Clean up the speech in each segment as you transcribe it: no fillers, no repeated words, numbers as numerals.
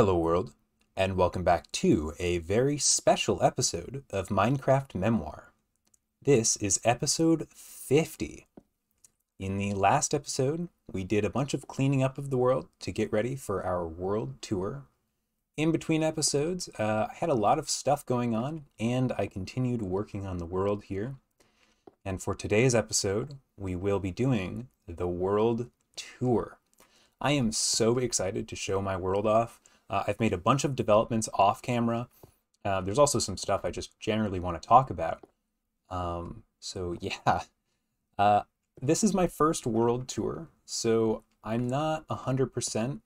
Hello world, and welcome back to a very special episode of Minecraft Memoir. This is episode 50. In the last episode, we did a bunch of cleaning up of the world to get ready for our world tour. In between episodes, I had a lot of stuff going on, and I continued working on the world here. And for today's episode, we will be doing the world tour. I am so excited to show my world off. I've made a bunch of developments off camera. There's also some stuff I just generally want to talk about. This is my first world tour, so I'm not 100%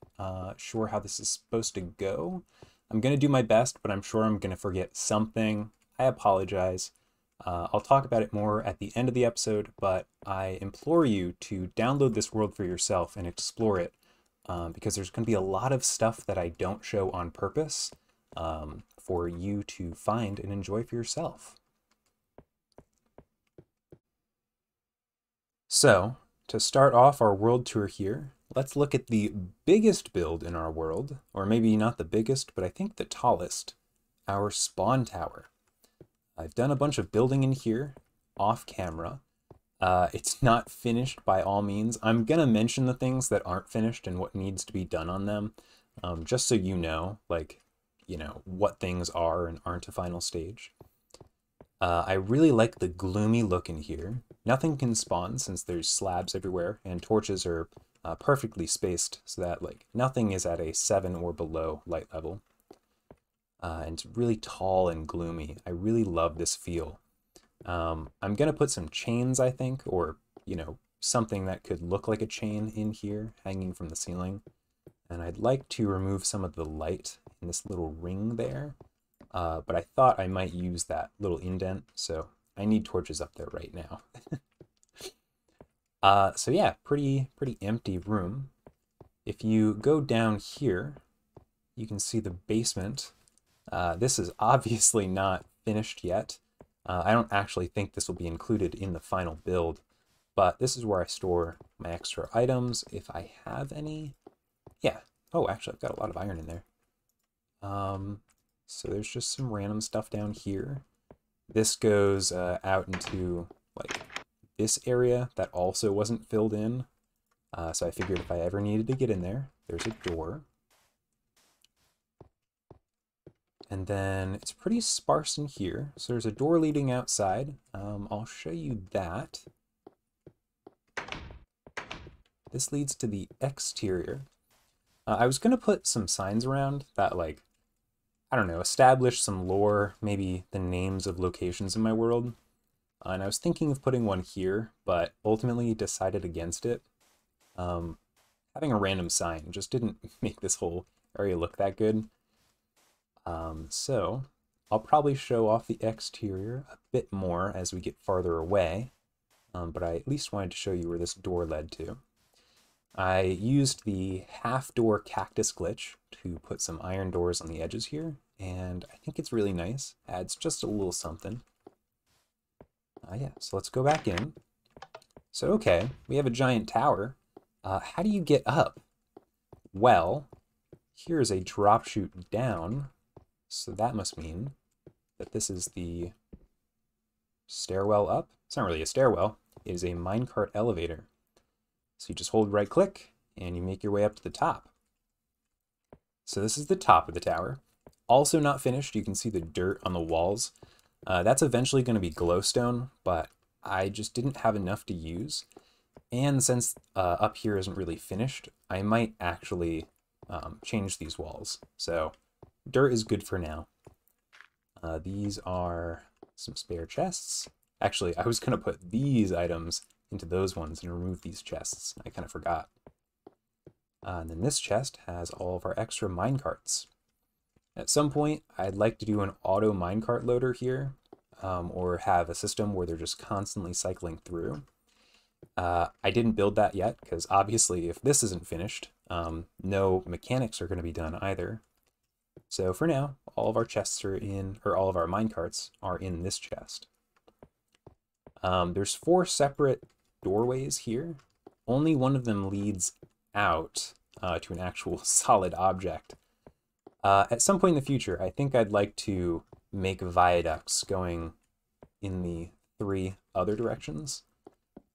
sure how this is supposed to go. I'm going to do my best, but I'm sure I'm going to forget something. I apologize. I'll talk about it more at the end of the episode, but I implore you to download this world for yourself and explore it, because there's going to be a lot of stuff that I don't show on purpose for you to find and enjoy for yourself. So, to start off our world tour here, let's look at the biggest build in our world, or maybe not the biggest, but I think the tallest, our spawn tower. I've done a bunch of building in here off camera. It's not finished by all means. I'm going to mention the things that aren't finished and what needs to be done on them, just so you know, what things are and aren't a final stage. I really like the gloomy look in here. Nothing can spawn since there's slabs everywhere, and torches are perfectly spaced so that nothing is at a 7 or below light level. And it's really tall and gloomy. I really love this feel. I'm going to put some chains, I think, or, something that could look like a chain in here hanging from the ceiling. And I'd like to remove some of the light in this little ring there. But I thought I might use that little indent, so I need torches up there right now. Pretty empty room. If you go down here, you can see the basement. This is obviously not finished yet. I don't actually think this will be included in the final build, but this is where I store my extra items, if I have any. Yeah. Oh, actually, I've got a lot of iron in there. So there's just some random stuff down here. This goes out into, this area that also wasn't filled in. So I figured if I ever needed to get in there, there's a door. And then it's pretty sparse in here. So there's a door leading outside. I'll show you that. This leads to the exterior. I was going to put some signs around that, establish some lore, maybe the names of locations in my world. And I was thinking of putting one here, but ultimately decided against it. Having a random sign just didn't make this whole area look that good. So I'll probably show off the exterior a bit more as we get farther away, but I at least wanted to show you where this door led to. I used the half-door cactus glitch to put some iron doors on the edges here, and I think it's really nice. Adds just a little something. So let's go back in. So, okay, we have a giant tower. How do you get up? Well, here's a drop chute down. So that must mean that this is the stairwell up. It's not really a stairwell. It is a minecart elevator. So you just hold right click and you make your way up to the top. So this is the top of the tower. Also not finished. You can see the dirt on the walls. That's eventually going to be glowstone, but I just didn't have enough to use. And since up here isn't really finished, I might actually change these walls. So dirt is good for now. These are some spare chests. Actually, I was going to put these items into those ones and remove these chests. I kind of forgot. And then this chest has all of our extra minecarts. At some point, I'd like to do an auto minecart loader here, or have a system where they're just constantly cycling through. I didn't build that yet, because obviously if this isn't finished, no mechanics are going to be done either. So for now, all of our chests are in, or all of our minecarts are in this chest. There's four separate doorways here. Only one of them leads out to an actual solid object. At some point in the future, I think I'd like to make viaducts going in the three other directions,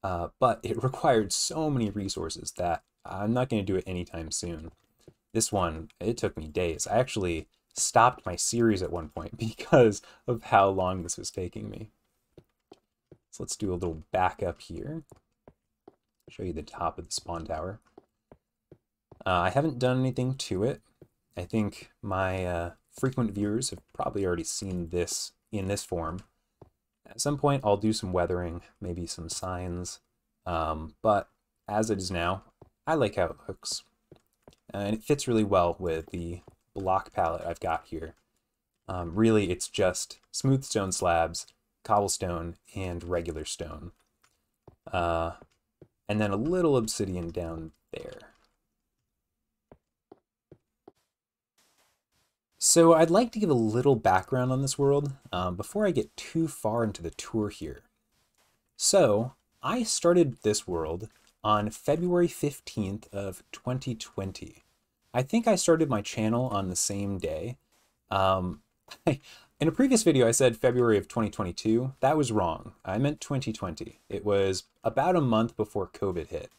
but it required so many resources that I'm not going to do it anytime soon. This one, it took me days. I actually stopped my series at one point because of how long this was taking me. So let's do a little backup here. Show you the top of the spawn tower. I haven't done anything to it. I think my frequent viewers have probably already seen this in this form. At some point, I'll do some weathering, maybe some signs, but as it is now, I like how it looks. And it fits really well with the block palette I've got here. Really, it's just smooth stone slabs, cobblestone, and regular stone. And then a little obsidian down there. So I'd like to give a little background on this world before I get too far into the tour here. So I started this world on February 15th of 2020. I think I started my channel on the same day. In a previous video, I said February of 2022. That was wrong. I meant 2020. It was about a month before COVID hit.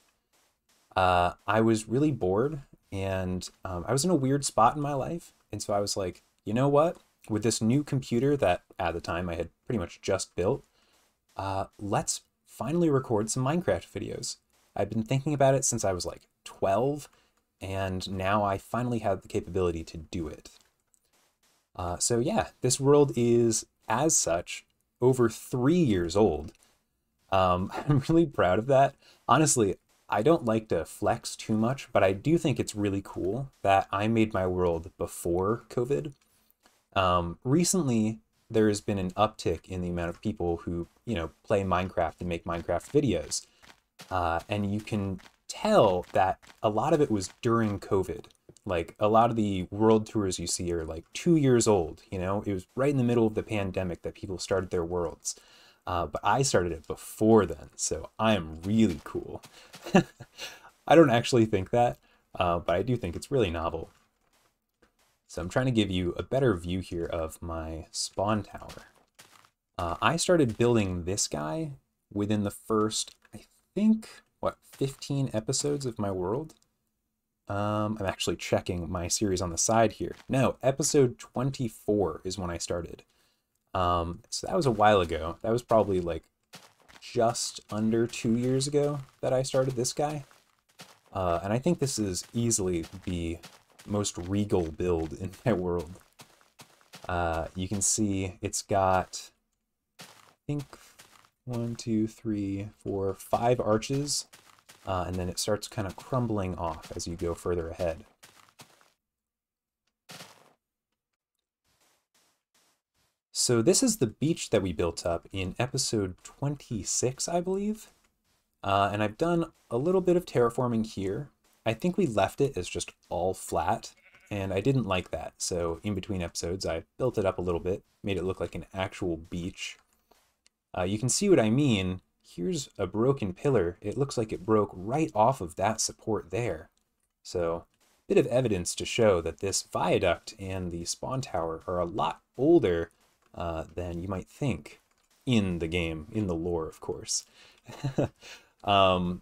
I was really bored, and I was in a weird spot in my life. And so I was like, you know what? With this new computer that at the time I had pretty much just built, let's finally record some Minecraft videos. I've been thinking about it since I was like 12, and now I finally have the capability to do it. So yeah, this world is, as such, over 3 years old. I'm really proud of that. Honestly, I don't like to flex too much, but I do think it's really cool that I made my world before COVID. Recently, there has been an uptick in the amount of people who, you know, play Minecraft and make Minecraft videos. And you can tell that a lot of it was during COVID. Like, a lot of the world tours you see are like 2 years old, you know? It was right in the middle of the pandemic that people started their worlds. But I started it before then, so I am really cool. I don't actually think that, but I do think it's really novel. So I'm trying to give you a better view here of my spawn tower. I started building this guy within the first, I think, what, 15 episodes of my world? I'm actually checking my series on the side here. No, episode 24 is when I started. So that was a while ago. That was probably like just under 2 years ago that I started this guy. And I think this is easily the most regal build in my world. You can see it's got, I think, 5 arches. And then it starts kind of crumbling off as you go further ahead. So this is the beach that we built up in episode 26, I believe. And I've done a little bit of terraforming here. I think we left it as just all flat, and I didn't like that. So in between episodes, I built it up a little bit, made it look like an actual beach. You can see what I mean. Here's a broken pillar. It looks like it broke right off of that support there. So a bit of evidence to show that this viaduct and the spawn tower are a lot older than you might think in the game, in the lore, of course. In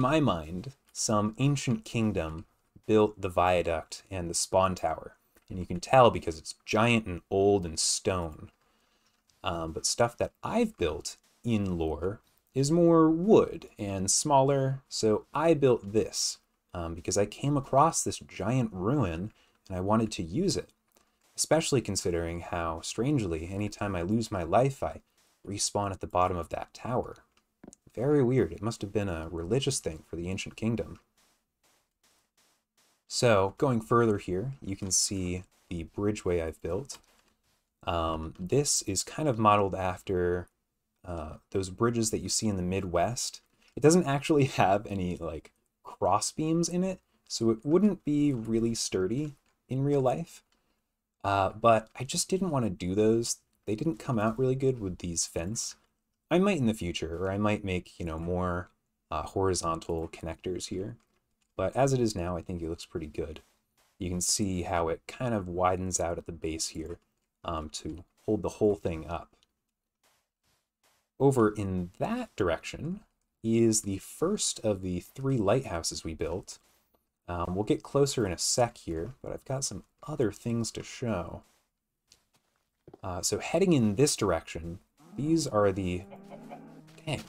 my mind, some ancient kingdom built the viaduct and the spawn tower, and you can tell because it's giant and old and stone. But stuff that I've built in lore is more wood and smaller, so I built this because I came across this giant ruin and I wanted to use it. Especially considering how, strangely, anytime I lose my life, I respawn at the bottom of that tower. Very weird. It must have been a religious thing for the ancient kingdom. So, going further here, you can see the bridgeway I've built. This is kind of modeled after those bridges that you see in the Midwest. It doesn't actually have any, like, crossbeams in it, so it wouldn't be really sturdy in real life. But I just didn't want to do those. They didn't come out really good with these fence. I might in the future, or I might make, you know, more horizontal connectors here. But as it is now, I think it looks pretty good. you can see how it kind of widens out at the base here to hold the whole thing up. Over in that direction is the first of the 3 lighthouses we built. We'll get closer in a sec here, but I've got some other things to show. So heading in this direction, these are the... Dang,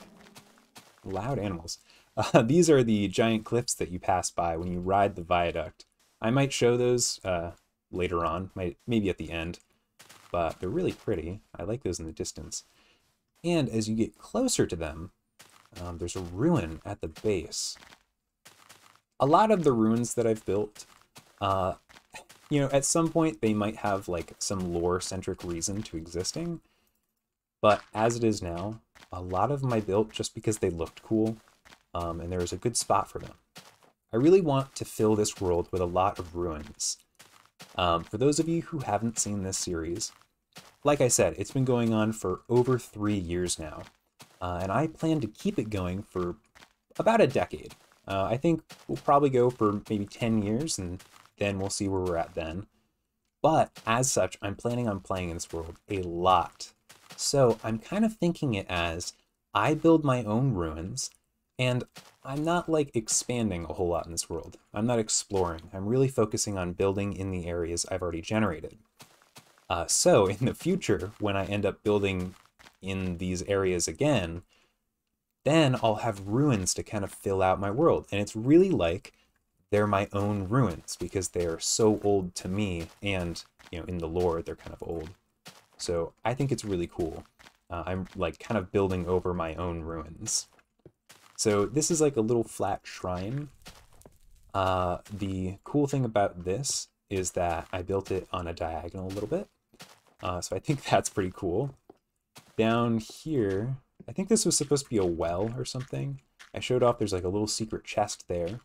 loud animals. These are the giant cliffs that you pass by when you ride the viaduct. I might show those later on, maybe at the end, but they're really pretty. I like those in the distance. And as you get closer to them, there's a ruin at the base. A lot of the ruins that I've built, you know, at some point they might have like some lore-centric reason to existing, but as it is now, a lot of them I built just because they looked cool, and there was a good spot for them. I really want to fill this world with a lot of ruins. For those of you who haven't seen this series, like I said, it's been going on for over 3 years now, and I plan to keep it going for about a decade. I think we'll probably go for maybe 10 years, and then we'll see where we're at then. But as such, I'm planning on playing in this world a lot. So I'm kind of thinking it as I build my own ruins, and I'm not like expanding a whole lot in this world. I'm not exploring. I'm really focusing on building in the areas I've already generated. So in the future, when I end up building in these areas again, then I'll have ruins to kind of fill out my world. And it's really like they're my own ruins because they are so old to me, and you know, in the lore, they're kind of old. So I think it's really cool. I'm like kind of building over my own ruins. So this is like a little flat shrine. The cool thing about this is that I built it on a diagonal a little bit. So I think that's pretty cool. Down here, I think this was supposed to be a well or something. I showed off there's like a little secret chest there.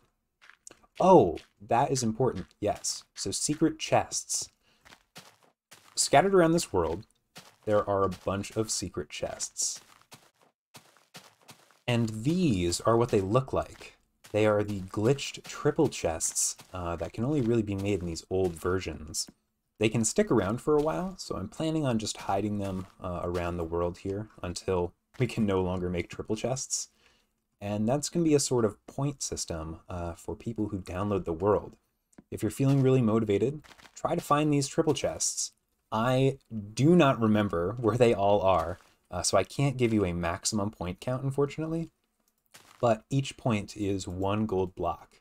Oh, that is important, yes. So secret chests. Scattered around this world, there are a bunch of secret chests. And these are what they look like. They are the glitched triple chests that can only really be made in these old versions. They can stick around for a while, so I'm planning on just hiding them around the world here until we can no longer make triple chests. And that's going to be a sort of point system for people who download the world. If you're feeling really motivated, try to find these triple chests. I do not remember where they all are, so I can't give you a maximum point count, unfortunately. But each point is 1 gold block.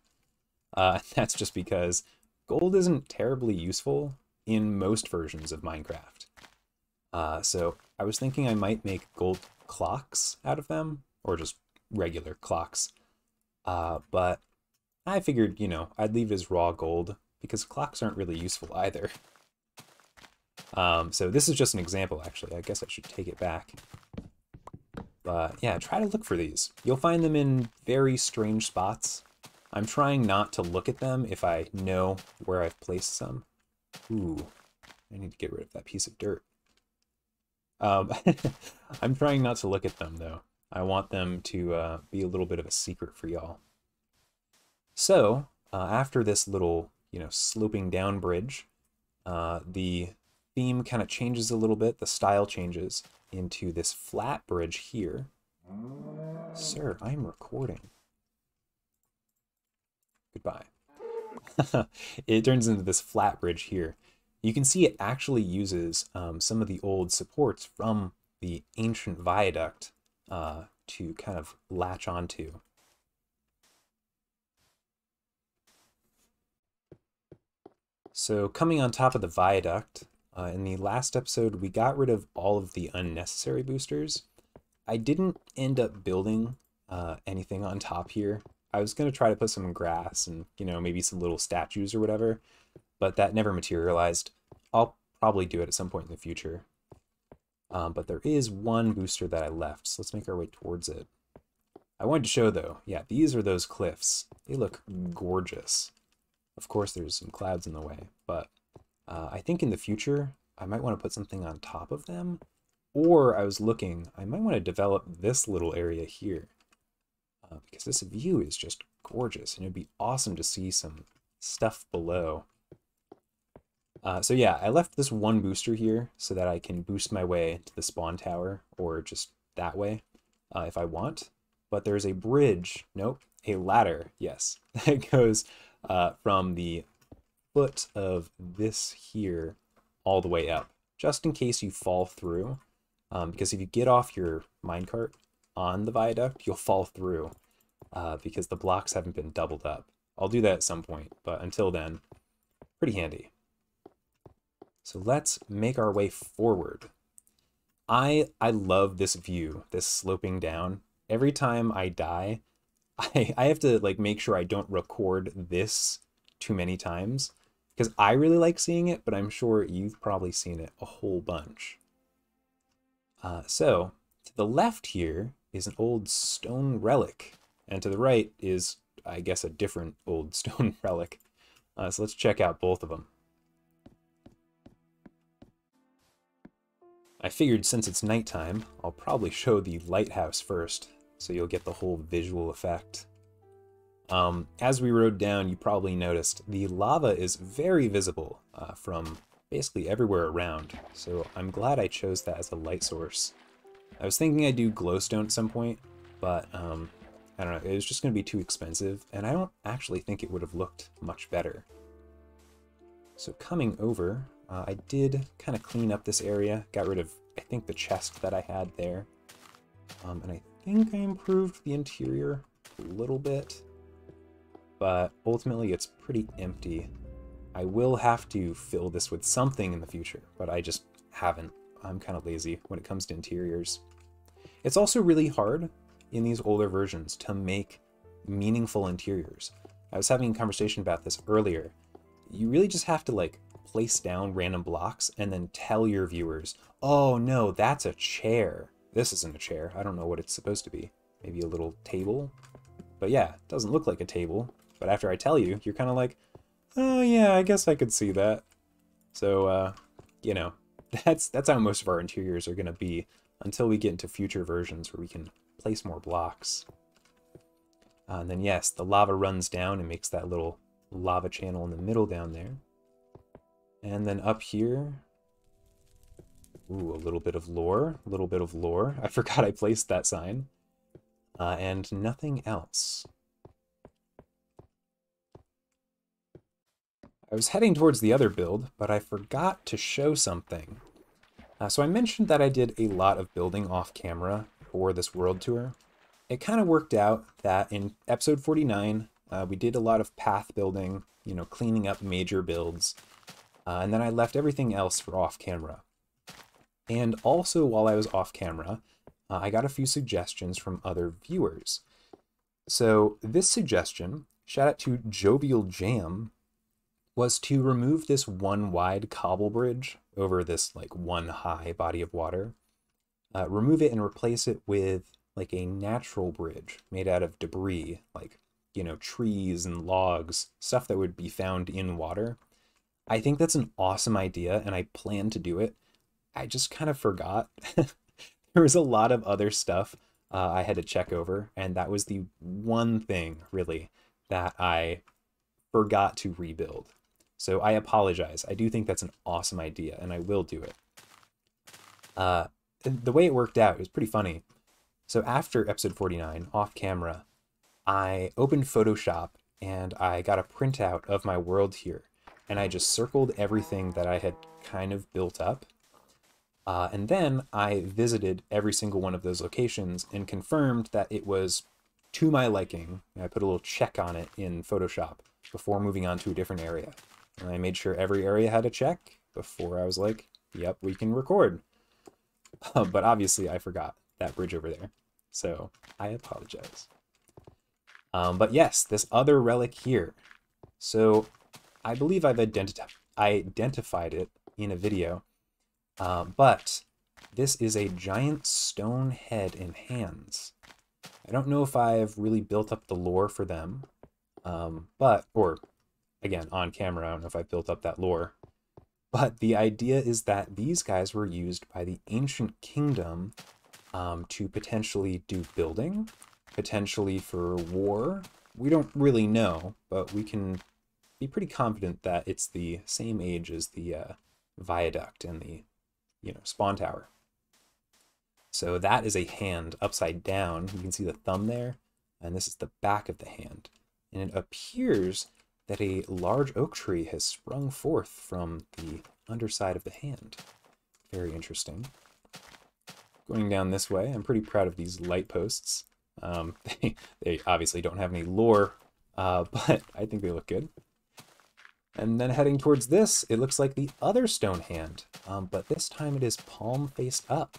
That's just because gold isn't terribly useful in most versions of Minecraft. So I was thinking I might make gold clocks out of them, or just regular clocks. But I figured, you know, I'd leave it as raw gold because clocks aren't really useful either. So this is just an example, actually. I guess I should take it back. But yeah, try to look for these. You'll find them in very strange spots. I'm trying not to look at them if I know where I've placed some. Ooh, I need to get rid of that piece of dirt. I'm trying not to look at them, though. I want them to be a little bit of a secret for y'all. So, after this little, you know, sloping down bridge, the theme kind of changes a little bit. The style changes into this flat bridge here. Sir, I'm recording. Goodbye. It turns into this flat bridge here. You can see it actually uses some of the old supports from the ancient viaduct to kind of latch onto. So coming on top of the viaduct, in the last episode we got rid of all of the unnecessary boosters. I didn't end up building anything on top here. I was going to try to put some grass and, you know, maybe some little statues or whatever, but that never materialized. I'll probably do it at some point in the future. But there is one booster that I left, so let's make our way towards it. I wanted to show, though, yeah, these are those cliffs. They look gorgeous. Of course, there's some clouds in the way, but I think in the future, I might want to put something on top of them, or I was looking, I might want to develop this little area here. Because this view is just gorgeous, and it'd be awesome to see some stuff below. So yeah, I left this one booster here so that I can boost my way to the spawn tower, or just that way if I want. But there's a bridge, nope, a ladder, yes, that goes from the foot of this here all the way up, just in case you fall through. Because if you get off your minecart on the viaduct, you'll fall through because the blocks haven't been doubled up. I'll do that at some point, but until then, pretty handy. So let's make our way forward. I love this view, this sloping down. Every time I die, I have to like make sure I don't record this too many times, because I really like seeing it, but I'm sure you've probably seen it a whole bunch. So to the left here is an old stone relic, and to the right is, I guess, a different old stone relic. So let's check out both of them. I figured since it's nighttime, I'll probably show the lighthouse first, so you'll get the whole visual effect. As we rode down, you probably noticed the lava is very visible from basically everywhere around, so I'm glad I chose that as a light source. I was thinking I'd do glowstone at some point, but I don't know, it was just going to be too expensive, and I don't actually think it would have looked much better. So coming over, I did kind of clean up this area, got rid of, I think, the chest that I had there, and I think I improved the interior a little bit. But ultimately it's pretty empty. I will have to fill this with something in the future, but I just haven't. I'm kind of lazy when it comes to interiors. It's also really hard in these older versions to make meaningful interiors. I was having a conversation about this earlier. You really just have to like place down random blocks and then tell your viewers, oh no, that's a chair. This isn't a chair. I don't know what it's supposed to be. Maybe a little table? But yeah, it doesn't look like a table. But after I tell you, you're kind of like, oh yeah, I guess I could see that. So, you know, that's how most of our interiors are going to be until we get into future versions where we can place more blocks. And then yes, the lava runs down and makes that little lava channel in the middle down there. And then up here, ooh, a little bit of lore, a little bit of lore. I forgot I placed that sign. And nothing else. I was heading towards the other build, but I forgot to show something. So I mentioned that I did a lot of building off camera for this world tour. It kind of worked out that in episode 49, we did a lot of path building, you know, cleaning up major builds, and then I left everything else for off camera. And also while I was off camera, I got a few suggestions from other viewers. So this suggestion, shout out to Jovial Jam, was to remove this one wide cobble bridge over this like one high body of water. Remove it and replace it with like a natural bridge made out of debris, like, you know, trees and logs, stuff that would be found in water. I think that's an awesome idea and I plan to do it. I just kind of forgot. There was a lot of other stuff I had to check over, and that was the one thing really that I forgot to rebuild. So I apologize. I do think that's an awesome idea, and I will do it. The way it worked out, it was pretty funny. So after episode 49, off camera, I opened Photoshop, and I got a printout of my world here. And I just circled everything that I had kind of built up. And then I visited every single one of those locations and confirmed that it was to my liking. I put a little check on it in Photoshop before moving on to a different area. And I made sure every area had a check before I was like, yep, we can record. But obviously I forgot that bridge over there. So I apologize. But yes, this other relic here. So I believe I've identified it in a video. But this is a giant stone head and hands. I don't know if I've really built up the lore for them. Or again, on camera, I don't know if I built up that lore, but the idea is that these guys were used by the ancient kingdom to potentially do building, potentially for war. We don't really know, but we can be pretty confident that it's the same age as the viaduct and the, you know, spawn tower. So that is a hand upside down. You can see the thumb there, and this is the back of the hand. And it appears that a large oak tree has sprung forth from the underside of the hand. Very interesting. Going down this way, I'm pretty proud of these light posts. They obviously don't have any lore, but I think they look good. And then heading towards this, it looks like the other stone hand, but this time it is palm faced up.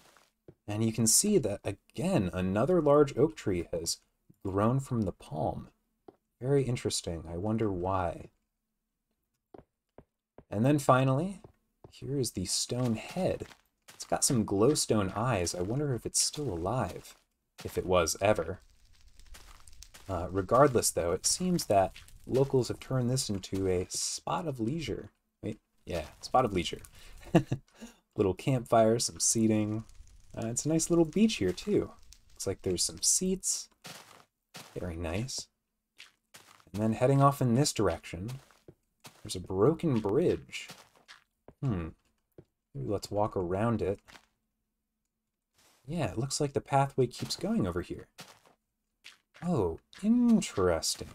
And you can see that, again, another large oak tree has grown from the palm. Very interesting. I wonder why. And then finally, here is the stone head. It's got some glowstone eyes. I wonder if it's still alive, if it was ever. Regardless, though, it seems that locals have turned this into a spot of leisure. Wait, yeah, spot of leisure. Little campfire, some seating. It's a nice little beach here, too. Looks like there's some seats. Very nice. And then heading off in this direction, there's a broken bridge. Maybe let's walk around it. Yeah, it looks like the pathway keeps going over here. Oh, interesting.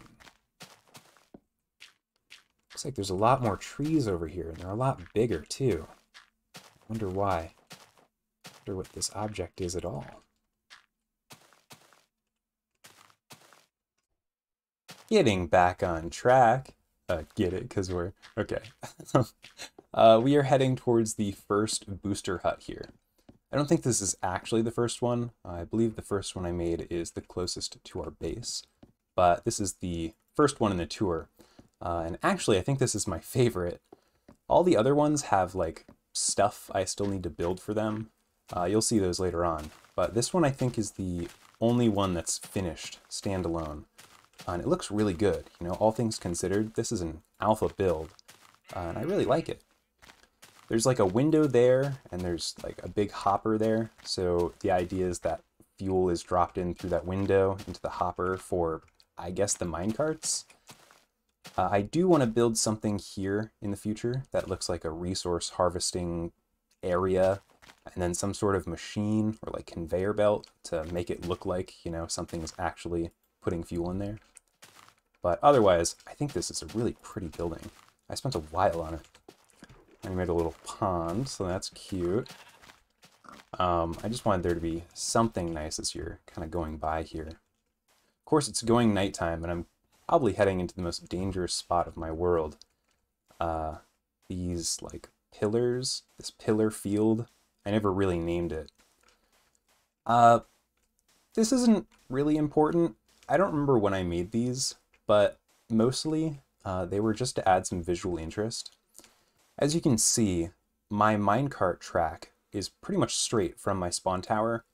Looks like there's a lot more trees over here, and they're a lot bigger, too. I wonder why. I wonder what this object is at all. Getting back on track. Get it, because we're... Okay. We are heading towards the first booster hut here. I don't think this is actually the first one. I believe the first one I made is the closest to our base. But this is the first one in the tour. And actually, I think this is my favorite. All the other ones have, like, stuff I still need to build for them. You'll see those later on. But this one, I think, is the only one that's finished, standalone. And it looks really good. You know, all things considered, this is an alpha build, and I really like it. There's like a window there, and there's like a big hopper there, so the idea is that fuel is dropped in through that window into the hopper for, I guess, the minecarts. I do want to build something here in the future that looks like a resource harvesting area, and then some sort of machine or like conveyor belt to make it look like, you know, something is actually putting fuel in there. But otherwise, I think this is a really pretty building. I spent a while on it. I made a little pond, so that's cute. I just wanted there to be something nice as you're kind of going by here. Of course, it's going nighttime, and I'm probably heading into the most dangerous spot of my world. These, like, pillars, this pillar field, I never really named it. This isn't really important. I don't remember when I made these, but mostly they were just to add some visual interest. As you can see, my minecart track is pretty much straight from my spawn tower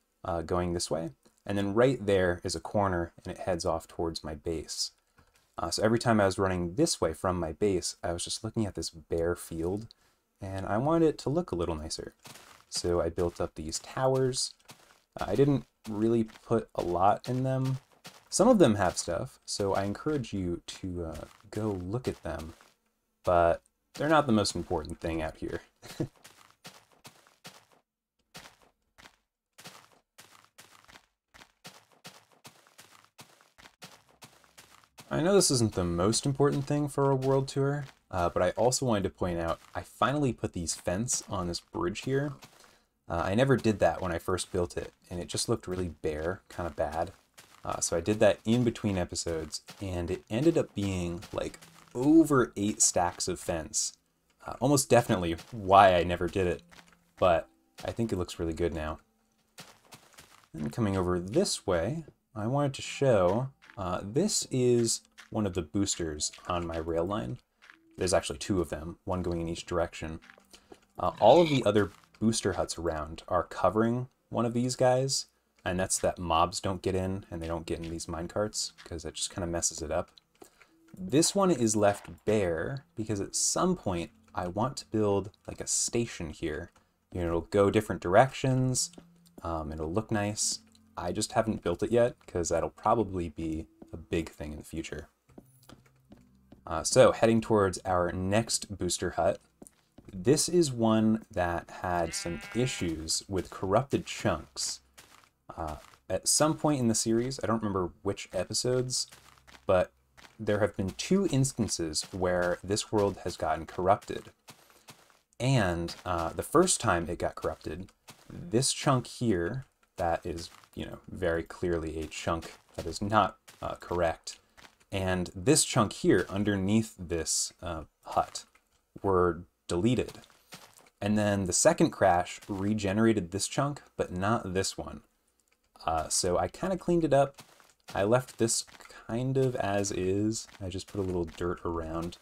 going this way, and then right there is a corner and it heads off towards my base. So every time I was running this way from my base, I was just looking at this bare field, and I wanted it to look a little nicer. So I built up these towers. I didn't really put a lot in them. Some of them have stuff, so I encourage you to go look at them, but they're not the most important thing out here. I know this isn't the most important thing for a world tour, but I also wanted to point out I finally put these fence on this bridge here. I never did that when I first built it, and it just looked really bare, kind of bad. So I did that in between episodes, and it ended up being like over 8 stacks of fence. Almost definitely why I never did it, but I think it looks really good now. And coming over this way, I wanted to show, this is one of the boosters on my rail line. There's actually 2 of them, one going in each direction. All of the other booster huts around are covering one of these guys. And that's that mobs don't get in, and they don't get in these minecarts, because it just kind of messes it up. This one is left bare, because at some point I want to build like a station here. You know, it'll go different directions, it'll look nice. I just haven't built it yet, because that'll probably be a big thing in the future. So heading towards our next booster hut. This is one that had some issues with corrupted chunks. At some point in the series, I don't remember which episodes, but there have been two instances where this world has gotten corrupted. And the first time it got corrupted, this chunk here, that is, you know, very clearly a chunk that is not correct, and this chunk here underneath this hut were deleted. And then the second crash regenerated this chunk, but not this one. So I kind of cleaned it up. I left this kind of as is. I just put a little dirt around.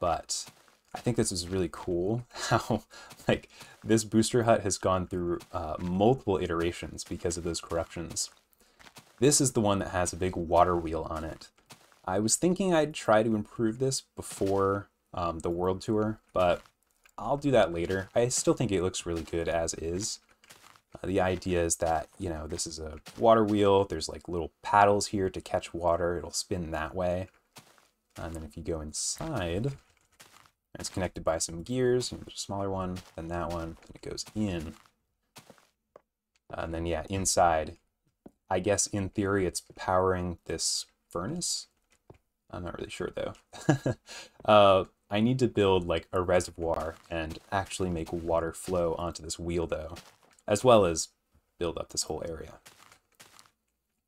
But I think this is really cool how, like, this booster hut has gone through multiple iterations because of those corruptions. This is the one that has a big water wheel on it. I was thinking I'd try to improve this before the world tour, but I'll do that later. I still think it looks really good as is. The idea is that, you know, this is a water wheel. There's like little paddles here to catch water. It'll spin that way. And then if you go inside, it's connected by some gears, and a smaller one, then that one, and it goes in. And then, yeah, inside, I guess in theory, it's powering this furnace. I'm not really sure though. I need to build like a reservoir and actually make water flow onto this wheel though, as well as build up this whole area.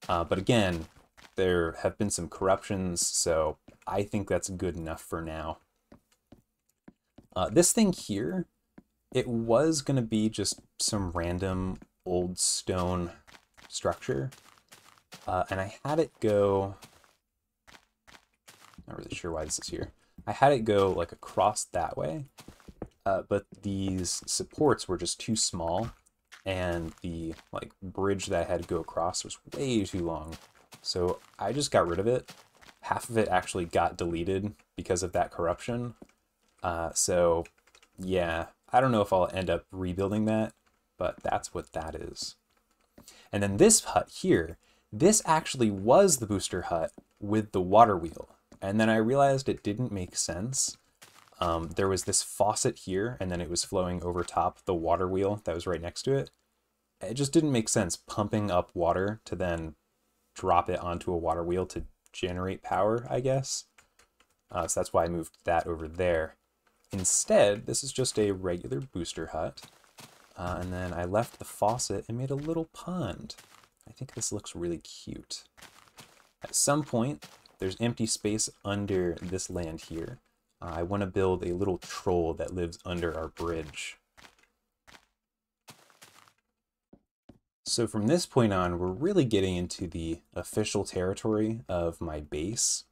But again, there have been some corruptions, so I think that's good enough for now. This thing here, it was going to be just some random old stone structure, and I had it go, not really sure why this is here, I had it go like across that way, but these supports were just too small, and the like bridge that I had to go across was way too long, so I just got rid of it. Half of it actually got deleted because of that corruption. So yeah, I don't know if I'll end up rebuilding that, but that's what that is. And then this hut here, this actually was the booster hut with the water wheel. And then I realized it didn't make sense. There was this faucet here, and then it was flowing over top the water wheel that was right next to it. It just didn't make sense pumping up water to then drop it onto a water wheel to generate power, I guess. So that's why I moved that over there. Instead, this is just a regular booster hut. And then I left the faucet and made a little pond. I think this looks really cute. At some point, there's empty space under this land here. I want to build a little troll that lives under our bridge. So from this point on, we're really getting into the official territory of my base.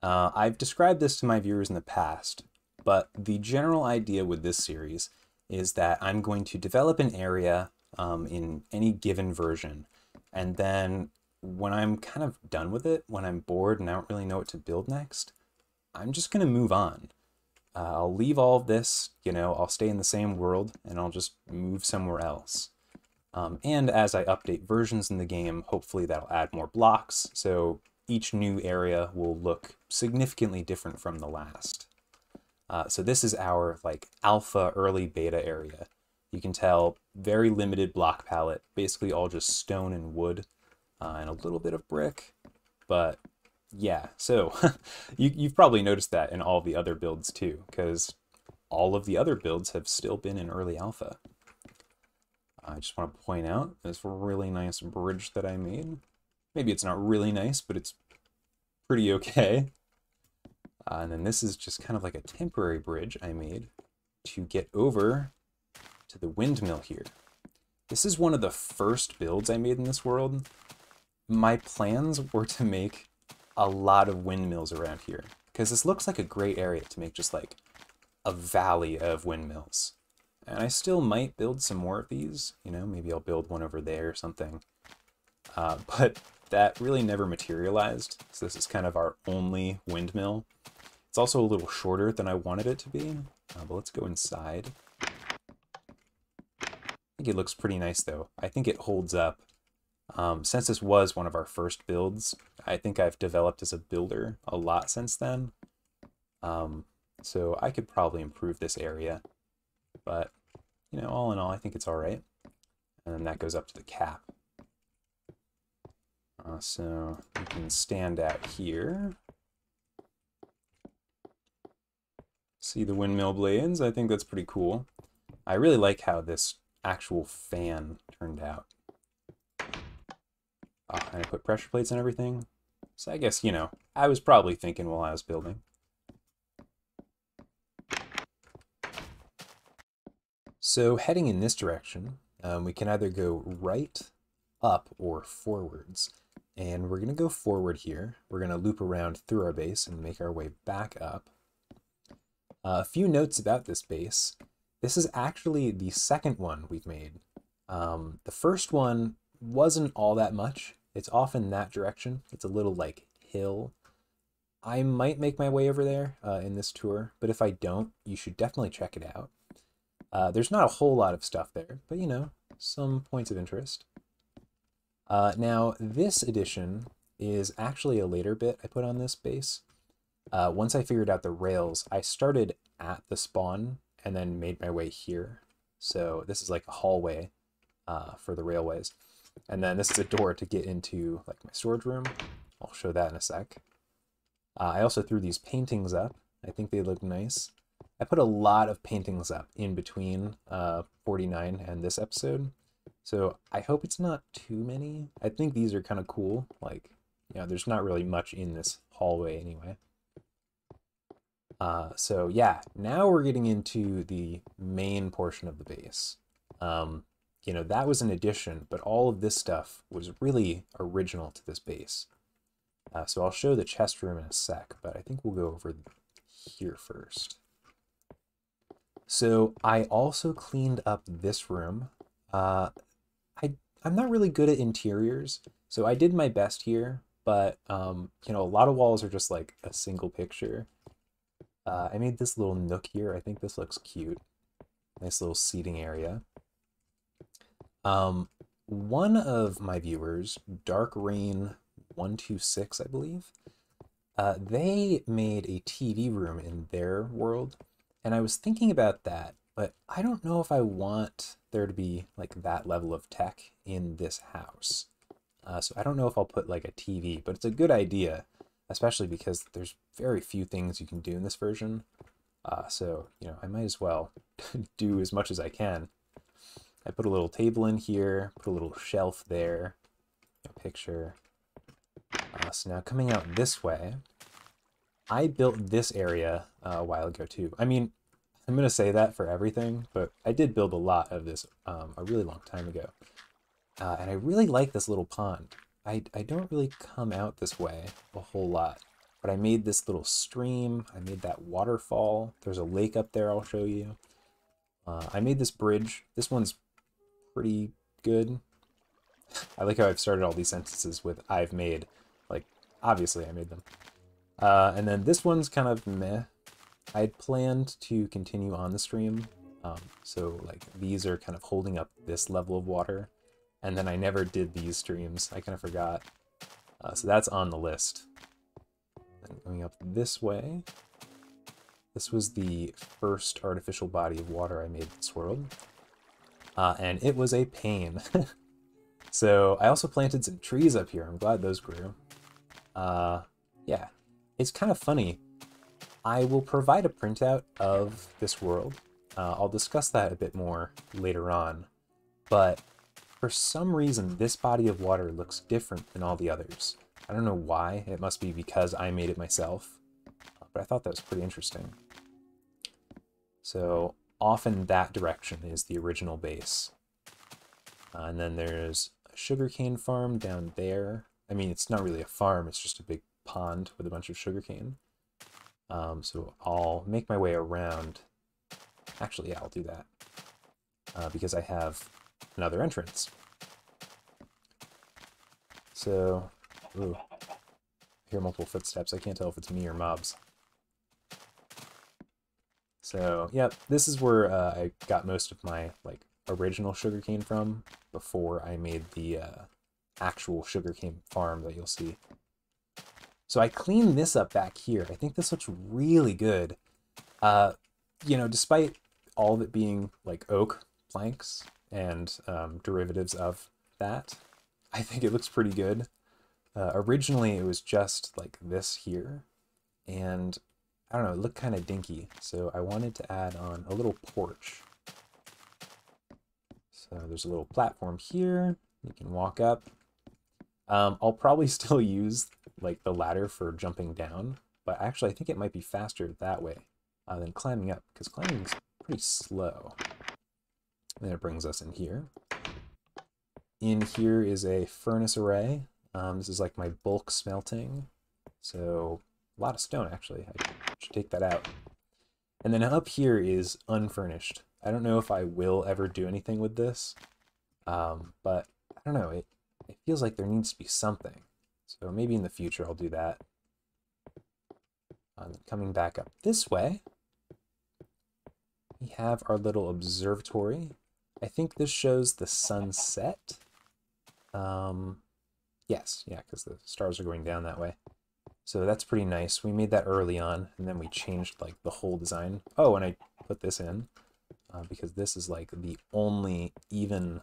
I've described this to my viewers in the past, but the general idea with this series is that I'm going to develop an area in any given version, and then when I'm kind of done with it, when I'm bored and I don't really know what to build next, I'm just going to move on. I'll leave all of this, you know, I'll stay in the same world and I'll just move somewhere else. And as I update versions in the game, hopefully that'll add more blocks, so each new area will look significantly different from the last. So this is our like alpha early beta area. You can tell very limited block palette, basically all just stone and wood. And a little bit of brick, but yeah, so you've probably noticed that in all the other builds too, because all of the other builds have still been in early alpha. I just want to point out this really nice bridge that I made. Maybe it's not really nice, but it's pretty okay. And then this is just kind of like a temporary bridge I made to get over to the windmill here. This is one of the first builds I made in this world. My plans were to make a lot of windmills around here, because this looks like a great area to make just like a valley of windmills. And I still might build some more of these, you know, maybe I'll build one over there or something. But that really never materialized, so this is kind of our only windmill. It's also a little shorter than I wanted it to be, but let's go inside. I think it looks pretty nice though. I think it holds up. Since this was one of our first builds, I think I've developed as a builder a lot since then. So I could probably improve this area, but you know, all in all, I think it's all right. And then that goes up to the cap. So you can stand out here. See the windmill blades? I think that's pretty cool. I really like how this actual fan turned out. And I put pressure plates and everything. So I guess, you know, I was probably thinking while I was building. So heading in this direction, we can either go right, up, or forwards. And we're going to go forward here. We're going to loop around through our base and make our way back up. A few notes about this base. This is actually the second one we've made. The first one wasn't all that much. It's off in that direction. It's a little like hill. I might make my way over there in this tour, but if I don't, you should definitely check it out. There's not a whole lot of stuff there, but you know, some points of interest. Now this edition is actually a later bit I put on this base. Once I figured out the rails, I started at the spawn and then made my way here. So this is like a hallway for the railways. And then this is a door to get into like my storage room. I'll show that in a sec. I also threw these paintings up. I think they look nice. I put a lot of paintings up in between 49 and this episode. So I hope it's not too many. I think these are kind of cool. Like, you know, there's not really much in this hallway anyway. So yeah, now we're getting into the main portion of the base. You know, that was an addition, but all of this stuff was really original to this base. So I'll show the chest room in a sec, but I think we'll go over here first. So I also cleaned up this room. I'm not really good at interiors, so I did my best here, but you know, a lot of walls are just like a single picture. I made this little nook here. I think this looks cute. Nice little seating area. One of my viewers, DarkRain126, I believe, they made a TV room in their world, and I was thinking about that, but I don't know if I want there to be like that level of tech in this house. So I don't know if I'll put like a TV, but it's a good idea, especially because there's very few things you can do in this version. So, you know, I might as well do as much as I can. I put a little table in here, put a little shelf there, a picture. So now coming out this way, I built this area a while ago too. I mean, I'm gonna say that for everything, but I did build a lot of this a really long time ago. And I really like this little pond. I don't really come out this way a whole lot, but I made this little stream. I made that waterfall. There's a lake up there I'll show you. I made this bridge. This one's pretty good. I like how I've started all these sentences with I've made. Like, obviously I made them. And then this one's kind of meh. I had planned to continue on the stream. So like these are kind of holding up this level of water. And then I never did these streams. I kind of forgot. So that's on the list. And going up this way. This was the first artificial body of water I made in this world. And it was a pain. So I also planted some trees up here. I'm glad those grew. Yeah, it's kind of funny. I will provide a printout of this world. I'll discuss that a bit more later on. But for some reason, this body of water looks different than all the others. I don't know why. It must be because I made it myself. But I thought that was pretty interesting. So off in that direction is the original base. And then there's a sugarcane farm down there. I mean, it's not really a farm, it's just a big pond with a bunch of sugarcane. So I'll make my way around. Actually, yeah, I'll do that. Because I have another entrance. So, ooh, I hear multiple footsteps. I can't tell if it's me or mobs. So, yep, this is where I got most of my like original sugarcane from before I made the actual sugarcane farm that you'll see. So I cleaned this up back here. I think this looks really good. You know, despite all of it being like oak planks and derivatives of that, I think it looks pretty good. Originally it was just like this here, and I don't know, it looked kind of dinky. So I wanted to add on a little porch. So there's a little platform here. You can walk up. I'll probably still use like the ladder for jumping down, but actually I think it might be faster that way than climbing up, because climbing is pretty slow. And it brings us in here. In here is a furnace array. This is like my bulk smelting. So a lot of stone, actually. I should take that out. And then up here is unfurnished. I don't know if I will ever do anything with this, but I don't know. It feels like there needs to be something. So maybe in the future I'll do that. Coming back up this way, we have our little observatory. I think this shows the sunset. Yes, yeah, because the stars are going down that way. So that's pretty nice. We made that early on, and then we changed like the whole design. Oh, and I put this in because this is like the only even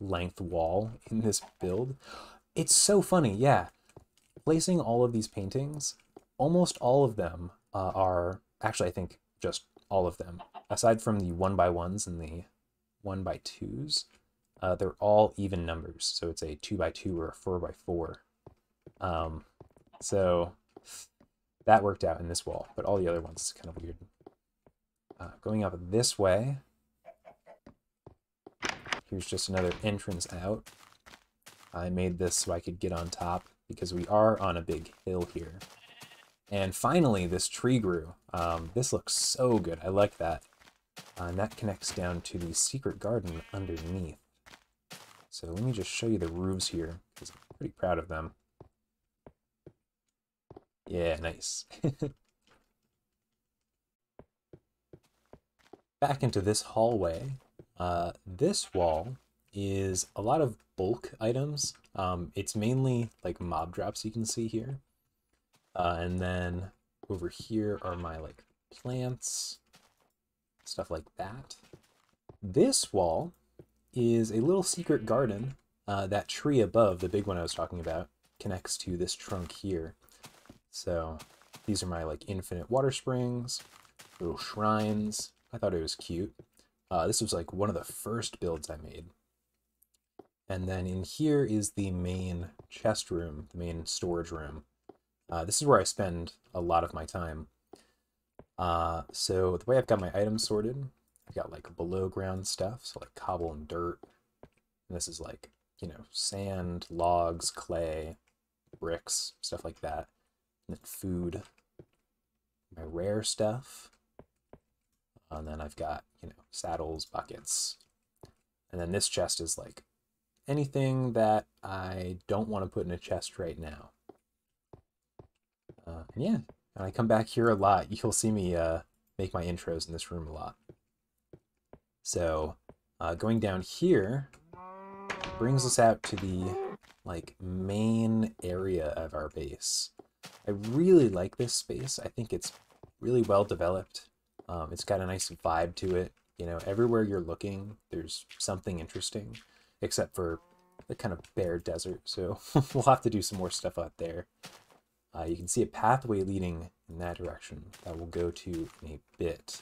length wall in this build. It's so funny, yeah. Placing all of these paintings, almost all of them are, actually I think just all of them, aside from the 1x1s and the 1x2s, they're all even numbers. So it's a 2x2 or a 4x4. So that worked out in this wall, but all the other ones is kind of weird. Going up this way, here's just another entrance out. I made this so I could get on top because we are on a big hill here. And finally, this tree grew. This looks so good. I like that. And that connects down to the secret garden underneath. So let me just show you the roofs here, because I'm pretty proud of them. Yeah, nice. Back into this hallway. This wall is a lot of bulk items. It's mainly like mob drops you can see here. And then over here are my like plants, stuff like that. This wall is a little secret garden. That tree above, the big one I was talking about, connects to this trunk here. So these are my like infinite water springs, little shrines. I thought it was cute. This was like one of the first builds I made. And then in here is the main chest room, the main storage room. This is where I spend a lot of my time. So the way I've got my items sorted, I've got like below ground stuff, so like cobble and dirt. And this is like, you know, sand, logs, clay, bricks, stuff like that. And then food, my rare stuff. And then I've got, you know, saddles, buckets. And then this chest is like anything that I don't want to put in a chest right now. And yeah, and I come back here a lot. You'll see me make my intros in this room a lot. So going down here brings us out to the like main area of our base. I really like this space. I think it's really well developed. It's got a nice vibe to it. You know, everywhere you're looking, there's something interesting, except for the kind of bare desert. So we'll have to do some more stuff out there. You can see a pathway leading in that direction that we'll go to in a bit.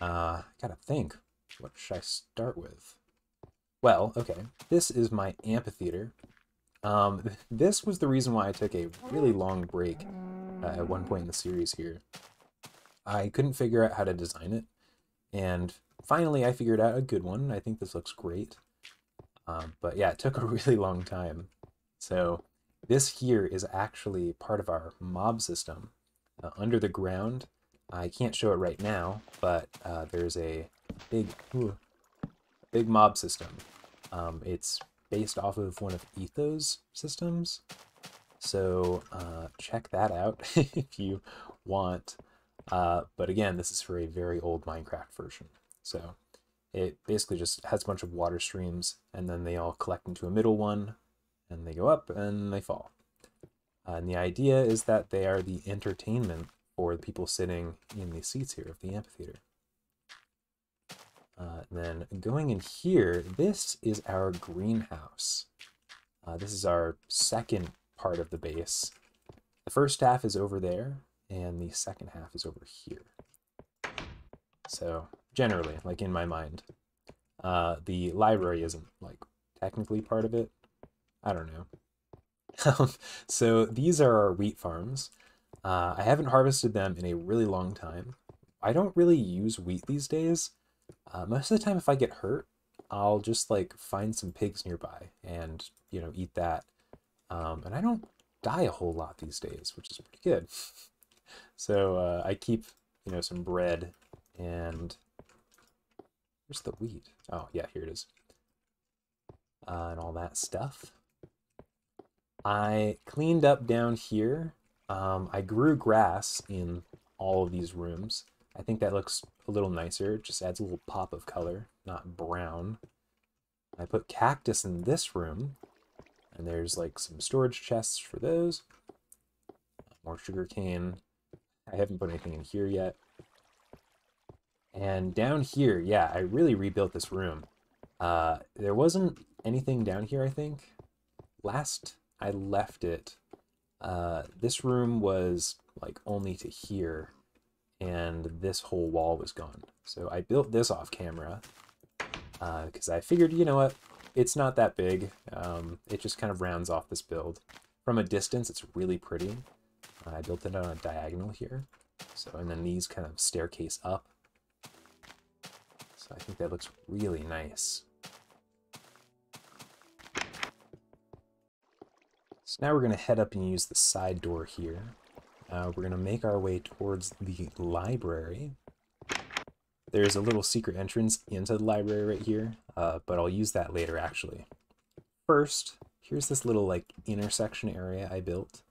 I gotta think, what should I start with? Well, okay, this is my amphitheater. This was the reason why I took a really long break at one point in the series here. I couldn't figure out how to design it, and finally I figured out a good one. I think this looks great. But yeah, it took a really long time. So this here is actually part of our mob system. Under the ground, I can't show it right now, but there's a big mob system. It's based off of one of Ethos systems, so check that out if you want. But again, this is for a very old Minecraft version. So it basically just has a bunch of water streams, and then they all collect into a middle one, and they go up and they fall. And the idea is that they are the entertainment for the people sitting in the seats here of the amphitheater. Then going in here, this is our greenhouse. This is our second part of the base. The first half is over there, and the second half is over here. So generally, like in my mind, the library isn't like technically part of it. I don't know. So these are our wheat farms. I haven't harvested them in a really long time. I don't really use wheat these days. Most of the time, if I get hurt, I'll just like find some pigs nearby and, you know, eat that. And I don't die a whole lot these days, which is pretty good. So I keep, you know, some bread and... Where's the wheat? Oh, yeah, here it is. And all that stuff. I cleaned up down here. I grew grass in all of these rooms. I think that looks a little nicer. It just adds a little pop of color, not brown. I put cactus in this room, and there's like some storage chests for those. More sugarcane. I haven't put anything in here yet. And down here, yeah, I really rebuilt this room. There wasn't anything down here, I think. Last I left it, this room was like only to here, and this whole wall was gone. So I built this off camera because I figured, you know what, it's not that big. It just kind of rounds off this build. From a distance, it's really pretty. I built it on a diagonal here. So, and then these kind of staircase up. So I think that looks really nice. So now we're going to head up and use the side door here. We're going to make our way towards the library. There's a little secret entrance into the library right here, but I'll use that later actually. First, here's this little like intersection area I built.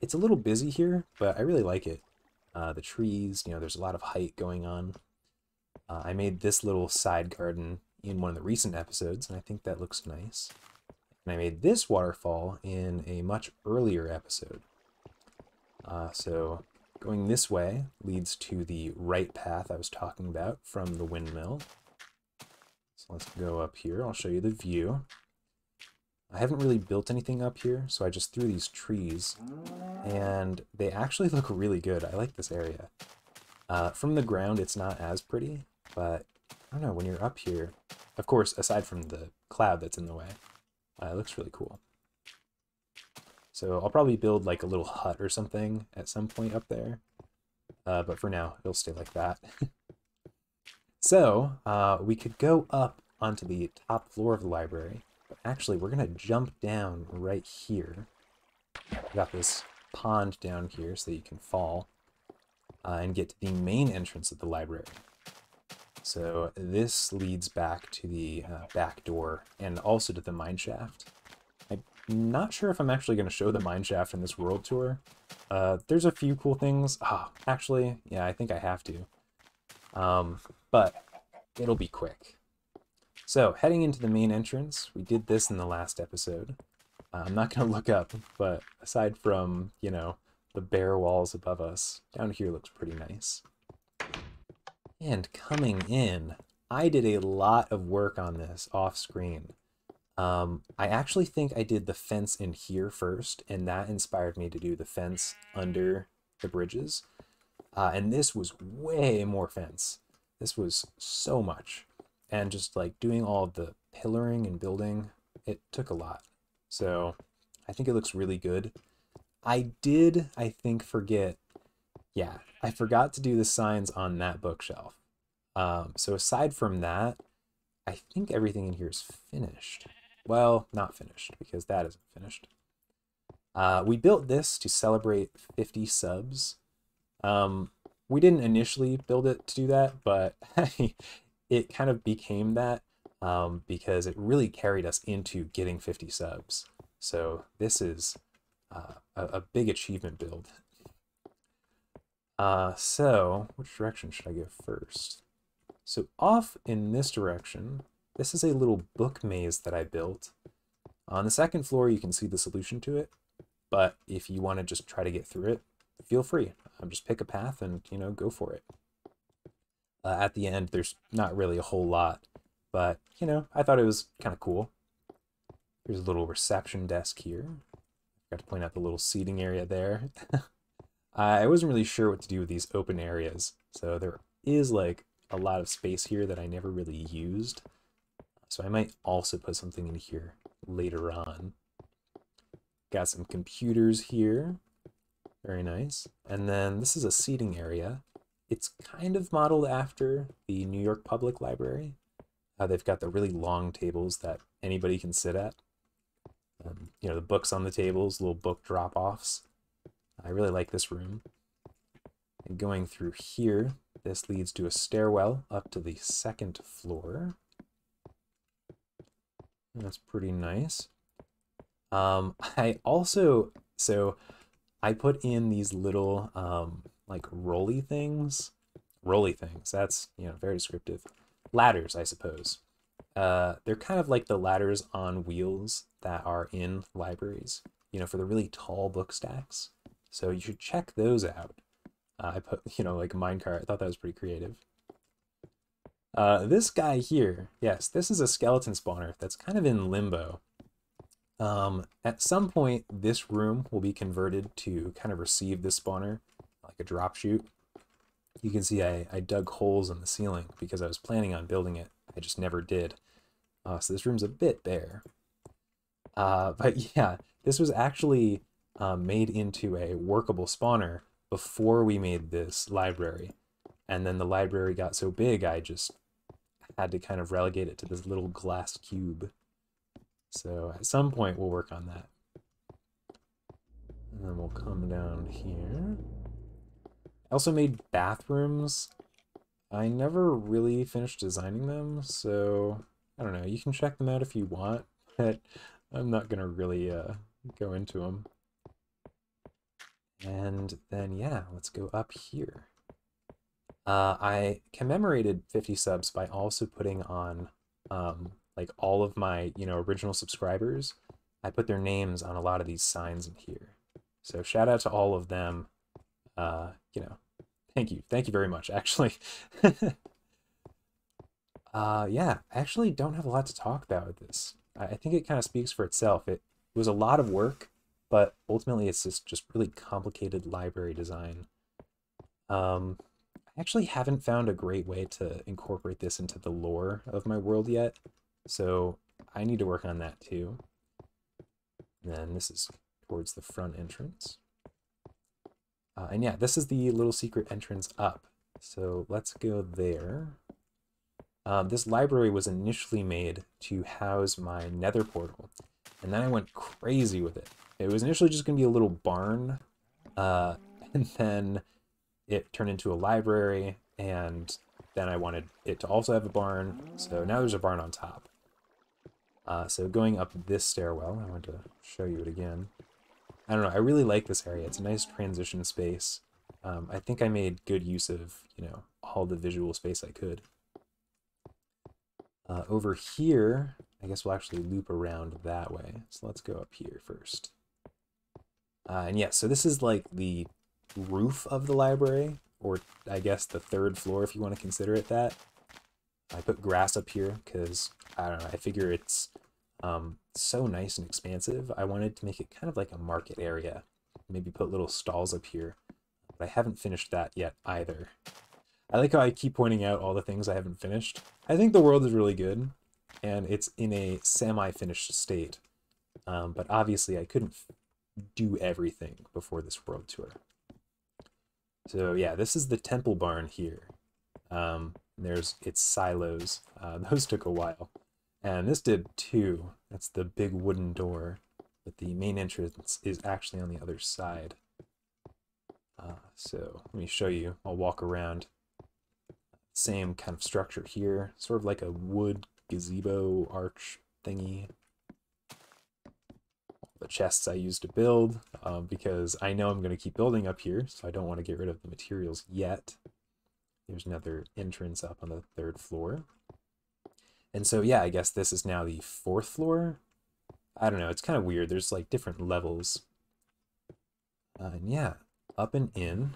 It's a little busy here, but I really like it. The trees, you know, there's a lot of height going on. I made this little side garden in one of the recent episodes, and I think that looks nice. And I made this waterfall in a much earlier episode. So going this way leads to the right path I was talking about from the windmill. So let's go up here. I'll show you the view. I haven't really built anything up here, so I just threw these trees. And they actually look really good. I like this area. From the ground, it's not as pretty, but I don't know, when you're up here, of course, aside from the cloud that's in the way, it looks really cool. So I'll probably build like a little hut or something at some point up there. But for now, it'll stay like that. So we could go up onto the top floor of the library. But actually, we're going to jump down right here. We've got this pond down here so that you can fall and get to the main entrance of the library. So this leads back to the back door and also to the mineshaft. I'm not sure if I'm actually going to show the mineshaft in this world tour. There's a few cool things. Actually, yeah, I think I have to. But it'll be quick. So heading into the main entrance, we did this in the last episode. I'm not going to look up, but aside from, you know, the bare walls above us, down here looks pretty nice. And coming in, I did a lot of work on this off screen. I actually think I did the fence in here first, and that inspired me to do the fence under the bridges. And this was way more fence. This was so much. And just like doing all of the pillaring and building, it took a lot. So I think it looks really good. I did, I think, forget. Yeah, I forgot to do the signs on that bookshelf. So aside from that, I think everything in here is finished. Well, not finished, because that isn't finished. We built this to celebrate 50 subs. We didn't initially build it to do that, but it kind of became that because it really carried us into getting 50 subs. So this is a big achievement build. So which direction should I go first? So off in this direction, this is a little book maze that I built. On the second floor, you can see the solution to it. But if you want to just try to get through it, feel free. Just pick a path and, you know, go for it. At the end, there's not really a whole lot, but, you know, I thought it was kind of cool. Here's a little reception desk here. Got to point out the little seating area there. I wasn't really sure what to do with these open areas, so there is like a lot of space here that I never really used. So I might also put something in here later on. Got some computers here. Very nice. And then this is a seating area. It's kind of modeled after the New York Public Library. They've got the really long tables that anybody can sit at. You know, the books on the tables, little book drop-offs. I really like this room. And going through here, this leads to a stairwell up to the second floor. And that's pretty nice. I also, so I put in these little, like rolly things. Rolly things, that's, you know, very descriptive. Ladders, I suppose. They're kind of like the ladders on wheels that are in libraries, you know, for the really tall book stacks. So you should check those out. I put, you know, like a minecart. I thought that was pretty creative. This guy here, yes, this is a skeleton spawner that's kind of in limbo. At some point, this room will be converted to kind of receive this spawner, like a drop chute. You can see I dug holes in the ceiling because I was planning on building it. I just never did. So this room's a bit bare. But yeah, this was actually made into a workable spawner before we made this library. And then the library got so big, I just had to kind of relegate it to this little glass cube. So at some point, we'll work on that. And then we'll come down here. I also made bathrooms. I never really finished designing them, so I don't know. You can check them out if you want, but I'm not going to really go into them. And then, yeah, let's go up here. I commemorated 50 subs by also putting on like all of my, you know, original subscribers. I put their names on a lot of these signs in here. So shout out to all of them. You know, thank you very much, actually. Yeah, I actually don't have a lot to talk about with this. I think it kind of speaks for itself. It was a lot of work, but ultimately it's just really complicated library design. I actually haven't found a great way to incorporate this into the lore of my world yet, so I need to work on that too. And then this is towards the front entrance. And yeah, this is the little secret entrance up. So let's go there. This library was initially made to house my nether portal. And then I went crazy with it. It was initially just going to be a little barn. And then it turned into a library. And then I wanted it to also have a barn. So now there's a barn on top. So going up this stairwell, I want to show you it again. I don't know, I really like this area. It's a nice transition space. I think I made good use of, you know, all the visual space I could. Over here, I guess we'll actually loop around that way. So let's go up here first. And yeah, so this is like the roof of the library, or I guess the third floor if you want to consider it that. I put grass up here because, I don't know, I figure it's so nice and expansive. I wanted to make it kind of like a market area. Maybe put little stalls up here, but I haven't finished that yet either. I like how I keep pointing out all the things I haven't finished. I think the world is really good, and it's in a semi-finished state. But obviously I couldn't do everything before this world tour. So yeah, this is the temple barn here. There's its silos. Those took a while. And this did too. That's the big wooden door, but the main entrance is actually on the other side. So let me show you. I'll walk around. Same kind of structure here, sort of like a wood gazebo arch thingy. The chests I used to build, because I know I'm going to keep building up here, so I don't want to get rid of the materials yet. There's another entrance up on the third floor. And so, yeah, I guess this is now the fourth floor. I don't know, it's kind of weird. There's like different levels. And yeah, up and in.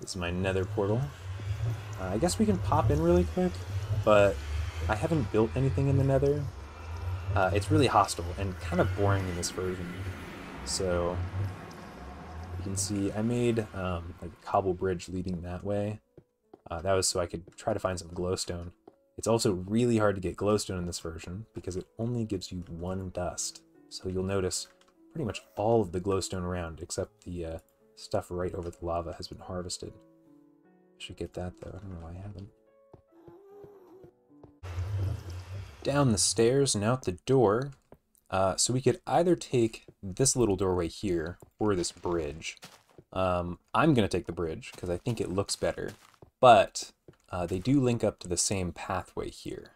This is my nether portal. I guess we can pop in really quick, but I haven't built anything in the nether. It's really hostile and kind of boring in this version. So you can see I made like a cobble bridge leading that way. That was so I could try to find some glowstone. It's also really hard to get glowstone in this version because it only gives you one dust. So you'll notice pretty much all of the glowstone around except the stuff right over the lava has been harvested. I should get that though, I don't know why I haven't. Down the stairs and out the door. So we could either take this little doorway here or this bridge. I'm gonna take the bridge because I think it looks better, but they do link up to the same pathway here.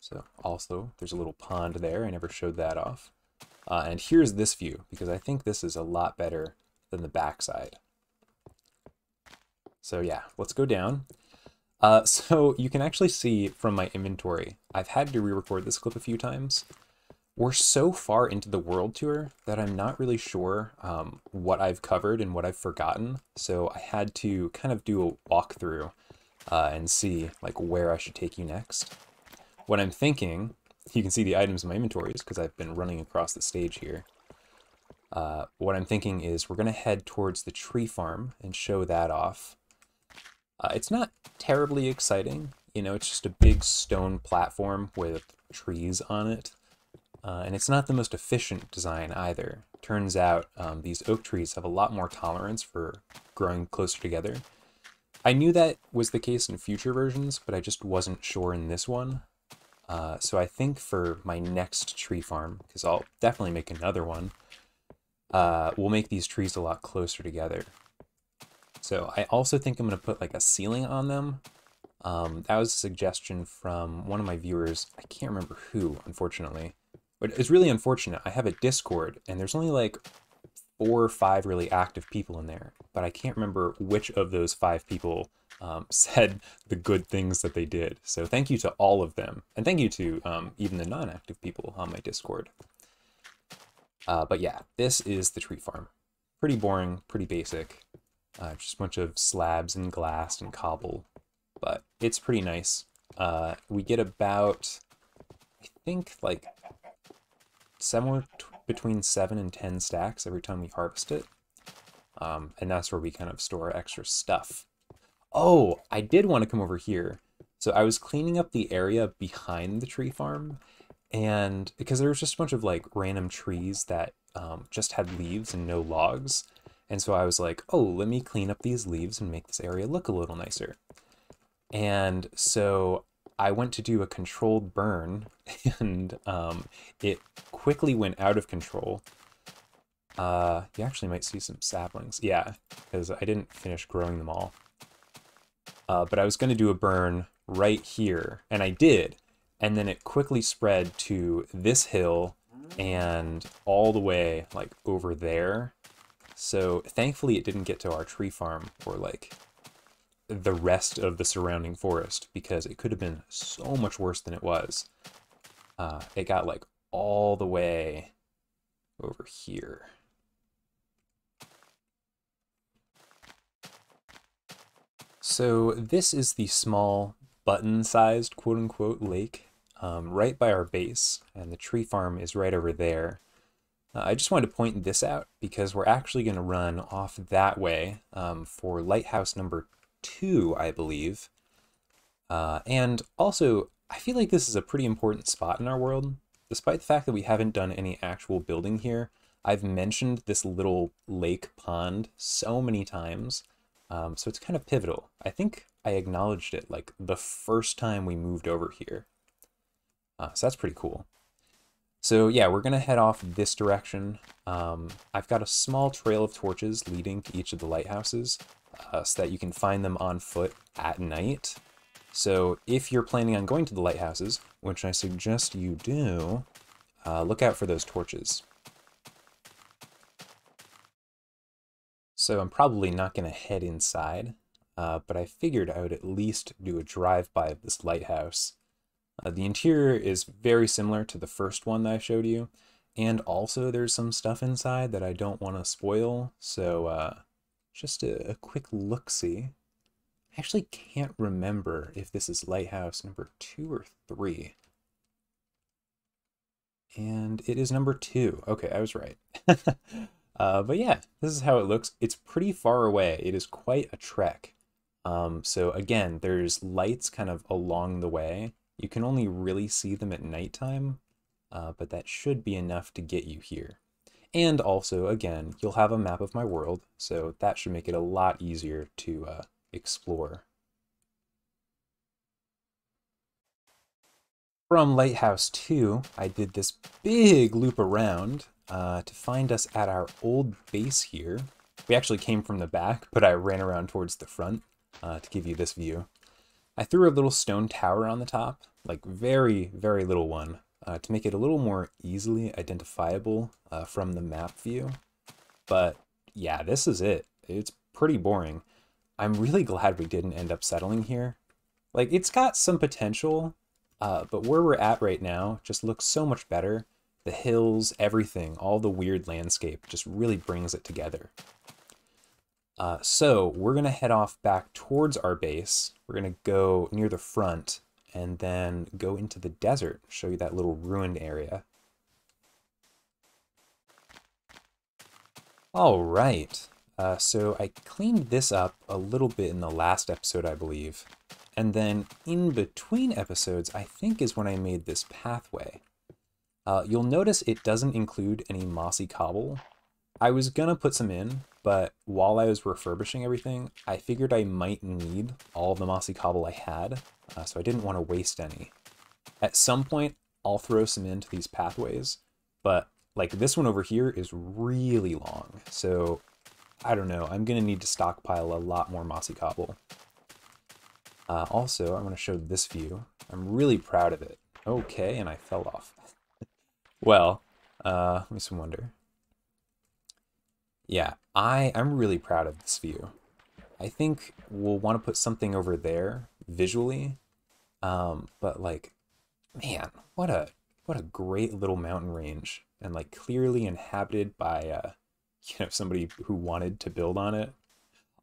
So also there's a little pond there, I never showed that off. And here's this view because I think this is a lot better than the backside. So yeah, let's go down. So you can actually see from my inventory, I've had to re-record this clip a few times. We're so far into the world tour that I'm not really sure what I've covered and what I've forgotten. So I had to kind of do a walkthrough and see like where I should take you next. What I'm thinking, you can see the items in my inventories because I've been running across the stage here. What I'm thinking is we're gonna head towards the tree farm and show that off. It's not terribly exciting, you know, it's just a big stone platform with trees on it. And it's not the most efficient design either. Turns out these oak trees have a lot more tolerance for growing closer together. I knew that was the case in future versions, but I just wasn't sure in this one. So I think for my next tree farm, because I'll definitely make another one, we'll make these trees a lot closer together. So I also think I'm going to put like a ceiling on them. That was a suggestion from one of my viewers. I can't remember who, unfortunately. But it's really unfortunate. I have a Discord and there's only like 4 or 5 really active people in there, but I can't remember which of those 5 people said the good things that they did. So thank you to all of them. And thank you to even the non-active people on my Discord. But yeah, this is the tree farm. Pretty boring, pretty basic. Just a bunch of slabs and glass and cobble, but it's pretty nice. We get about, I think like somewhere between 7 and 10 stacks every time we harvest it. And that's where we kind of store extra stuff. Oh, I did want to come over here. So I was cleaning up the area behind the tree farm, and because there was just a bunch of like random trees that just had leaves and no logs. And so I was like, oh, let me clean up these leaves and make this area look a little nicer. And so I went to do a controlled burn, and it quickly went out of control. You actually might see some saplings. Yeah, because I didn't finish growing them all. But I was going to do a burn right here, and I did. And then it quickly spread to this hill and all the way like over there. So thankfully it didn't get to our tree farm or like the rest of the surrounding forest, because it could have been so much worse than it was. It got like all the way over here. So this is the small button-sized quote-unquote lake right by our base, and the tree farm is right over there. I just wanted to point this out because we're actually going to run off that way for lighthouse number 2, I believe. And also, I feel like this is a pretty important spot in our world. Despite the fact that we haven't done any actual building here, I've mentioned this little lake pond so many times, so it's kind of pivotal. I think I acknowledged it like the first time we moved over here. So that's pretty cool. So yeah, we're gonna head off this direction. I've got a small trail of torches leading to each of the lighthouses so that you can find them on foot at night. So if you're planning on going to the lighthouses, which I suggest you do, look out for those torches. So I'm probably not gonna head inside, but I figured I would at least do a drive-by of this lighthouse. The interior is very similar to the first one that I showed you, And also there's some stuff inside that I don't want to spoil, so just a quick look-see. I actually can't remember if this is lighthouse number 2 or 3. And it is number 2. Okay, I was right. But yeah, this is how it looks. It's pretty far away. It is quite a trek. So again, there's lights kind of along the way. You can only really see them at nighttime, but that should be enough to get you here. And also, again, you'll have a map of my world, so that should make it a lot easier to explore. From Lighthouse 2, I did this big loop around to find us at our old base here. We actually came from the back, but I ran around towards the front to give you this view. I threw a little stone tower on the top, like very, very little one, to make it a little more easily identifiable from the map view. But yeah, this is it. It's pretty boring. I'm really glad we didn't end up settling here. Like, it's got some potential, but where we're at right now just looks so much better. The hills, everything, all the weird landscape just really brings it together. So we're going to head off back towards our base. We're going to go near the front and then go into the desert, show you that little ruined area. All right. So I cleaned this up a little bit in the last episode, I believe. And then in between episodes, I think is when I made this pathway. You'll notice it doesn't include any mossy cobble. I was gonna put some in, but while I was refurbishing everything, I figured I might need all the mossy cobble I had, so I didn't want to waste any. At some point, I'll throw some into these pathways, but like this one over here is really long, so I don't know, I'm gonna need to stockpile a lot more mossy cobble. Also, I want to show this view. I'm really proud of it. Okay, and I fell off. Well, makes me wonder. Yeah, I'm really proud of this view. I think we'll want to put something over there visually, but like, man, what a great little mountain range, and like clearly inhabited by somebody who wanted to build on it.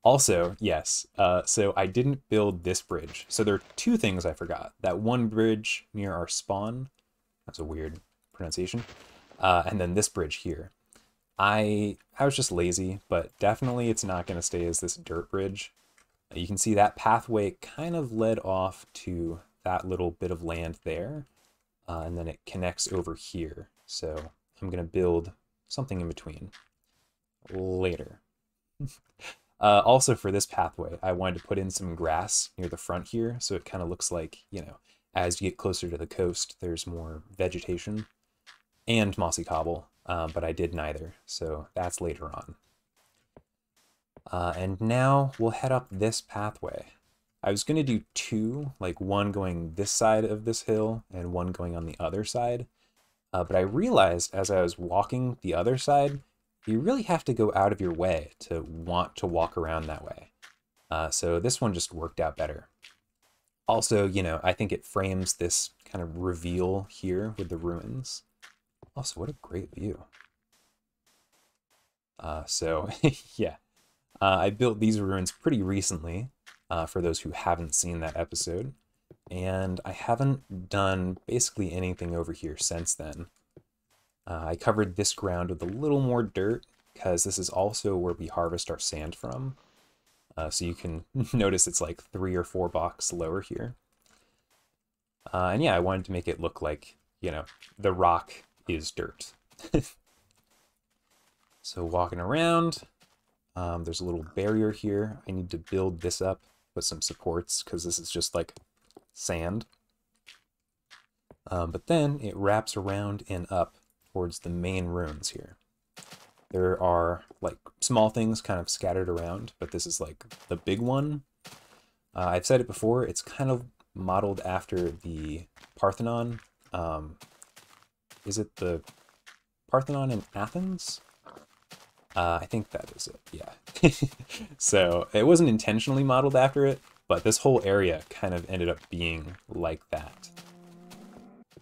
Also, yes, so I didn't build this bridge. So there are two things I forgot. That one bridge near our spawn, that's a weird pronunciation, and then this bridge here. I was just lazy, but definitely it's not going to stay as this dirt bridge. You can see that pathway kind of led off to that little bit of land there, and then it connects over here. So I'm going to build something in between later. Also for this pathway, I wanted to put in some grass near the front here, so it kind of looks like, as you get closer to the coast, there's more vegetation and mossy cobble. But I did neither, so that's later on. And now we'll head up this pathway. I was going to do two, like one going this side of this hill and one going on the other side. But I realized as I was walking the other side, you really have to go out of your way to want to walk around that way. So this one just worked out better. Also, I think it frames this kind of reveal here with the ruins. Also, what a great view. So, yeah, I built these ruins pretty recently, for those who haven't seen that episode. And I haven't done basically anything over here since then. I covered this ground with a little more dirt, because this is also where we harvest our sand from. So you can notice it's like 3 or 4 blocks lower here. And yeah, I wanted to make it look like, the rock is dirt. So walking around, there's a little barrier here. I need to build this up with some supports because this is just like sand. But then it wraps around and up towards the main ruins here. There are like small things kind of scattered around, but this is like the big one. I've said it before, it's kind of modeled after the Parthenon. Is it the Parthenon in Athens? I think that is it, yeah. So it wasn't intentionally modeled after it, but this whole area kind of ended up being like that.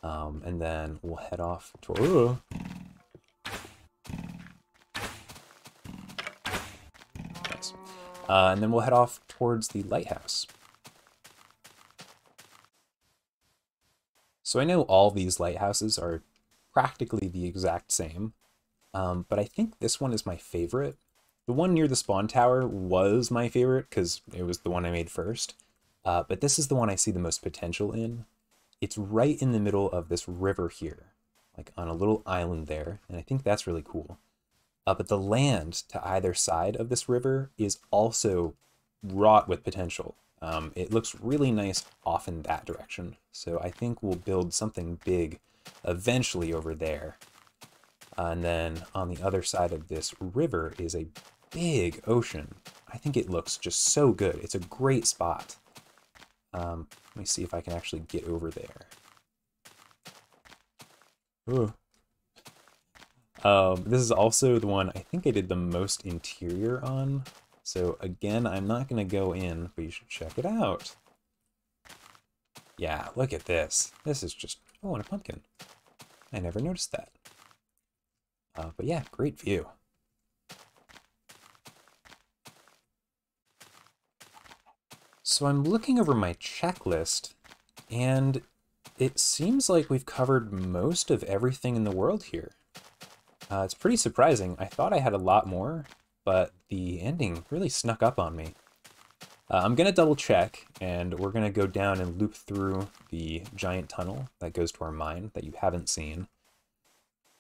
And then we'll head off to and then we'll head off towards the lighthouse. So I know all these lighthouses are practically the exact same, but I think this one is my favorite. The one near the spawn tower was my favorite because it was the one I made first, but this is the one I see the most potential in. It's right in the middle of this river here, like on a little island there, and I think that's really cool. But the land to either side of this river is also wrought with potential. It looks really nice off in that direction, so I think we'll build something big eventually over there. And then on the other side of this river is a big ocean. I think it looks just so good. It's a great spot. Let me see if I can actually get over there. Ooh. This is also the one I think I did the most interior on. So again, I'm not going to go in, but you should check it out. Yeah, look at this. This is just, oh, and a pumpkin. I never noticed that. But yeah, great view. So I'm looking over my checklist, and it seems like we've covered most of everything in the world here. It's pretty surprising. I thought I had a lot more, but the ending really snuck up on me. I'm going to double check, and we're going to go down and loop through the giant tunnel that goes to our mine that you haven't seen.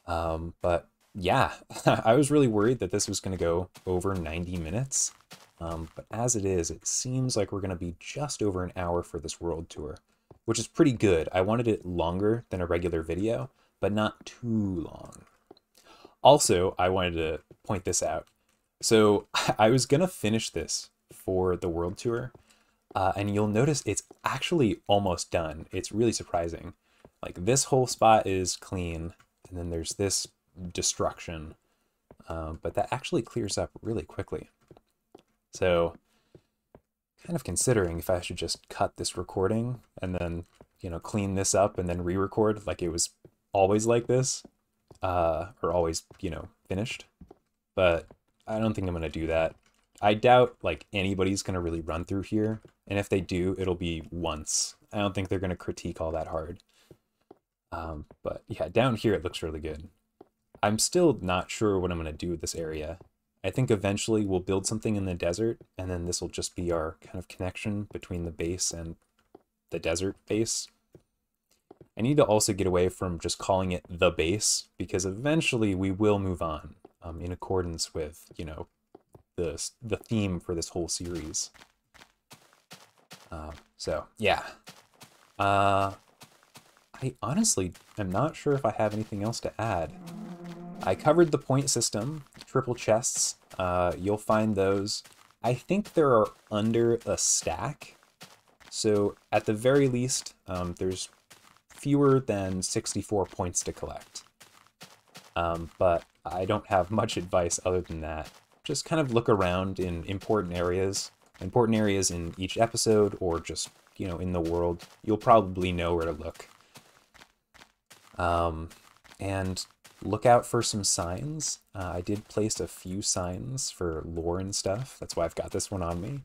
But yeah, I was really worried that this was going to go over 90 minutes. But as it is, it seems like we're going to be just over an hour for this world tour, which is pretty good. I wanted it longer than a regular video, but not too long. Also, I wanted to point this out. So I was going to finish this for the world tour, and you'll notice it's actually almost done. It's really surprising. Like, this whole spot is clean, and then there's this destruction, but that actually clears up really quickly. So, kind of considering if I should just cut this recording and then, you know, clean this up and then re-record like it was always like this, or always, you know, finished. But I don't think I'm going to do that. I doubt, like, anybody's going to really run through here. And if they do, it'll be once. I don't think they're going to critique all that hard. But yeah, down here it looks really good. I'm still not sure what I'm going to do with this area. I think eventually we'll build something in the desert, and then this will just be our kind of connection between the base and the desert base. I need to also get away from just calling it the base, because eventually we will move on in accordance with, you know, the theme for this whole series. So yeah, I honestly am not sure if I have anything else to add. I covered the point system, triple chests, you'll find those. I think there are under a stack, so at the very least, there's fewer than 64 points to collect. But I don't have much advice other than that. Just kind of look around in important areas in each episode, or just, you know, in the world. You'll probably know where to look. And look out for some signs. I did place a few signs for lore and stuff. That's why I've got this one on me.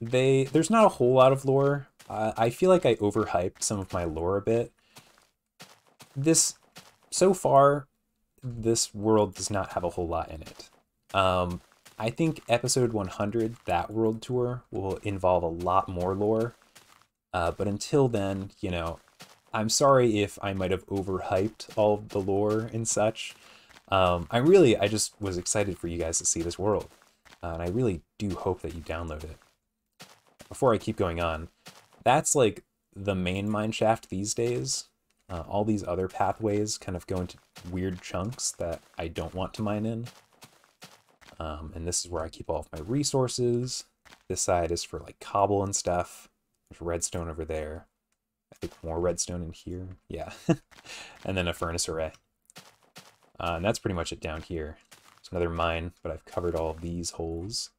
There's not a whole lot of lore. I feel like I overhyped some of my lore a bit. So far, this world does not have a whole lot in it. I think episode 100, that world tour, will involve a lot more lore. But until then, you know, I'm sorry if I might have overhyped all of the lore and such. I just was excited for you guys to see this world, and I really do hope that you download it. Before I keep going on, that's like the main mine shaft these days. All these other pathways kind of go into weird chunks that I don't want to mine in. And this is where I keep all of my resources. This side is for like cobble and stuff. There's redstone over there. I think more redstone in here, yeah. And then a furnace array. And that's pretty much it down here. It's another mine, but I've covered all of these holes.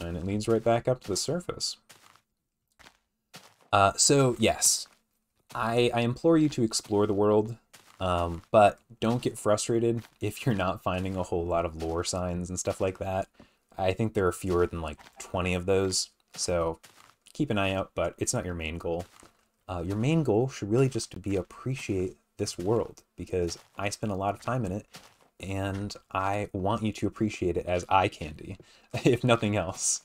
And it leads right back up to the surface. So yes, I implore you to explore the world. But don't get frustrated if you're not finding a whole lot of lore signs and stuff like that. I think there are fewer than like 20 of those, so keep an eye out, but it's not your main goal. Your main goal should really just be appreciate this world, because I spend a lot of time in it, and I want you to appreciate it as eye candy, if nothing else.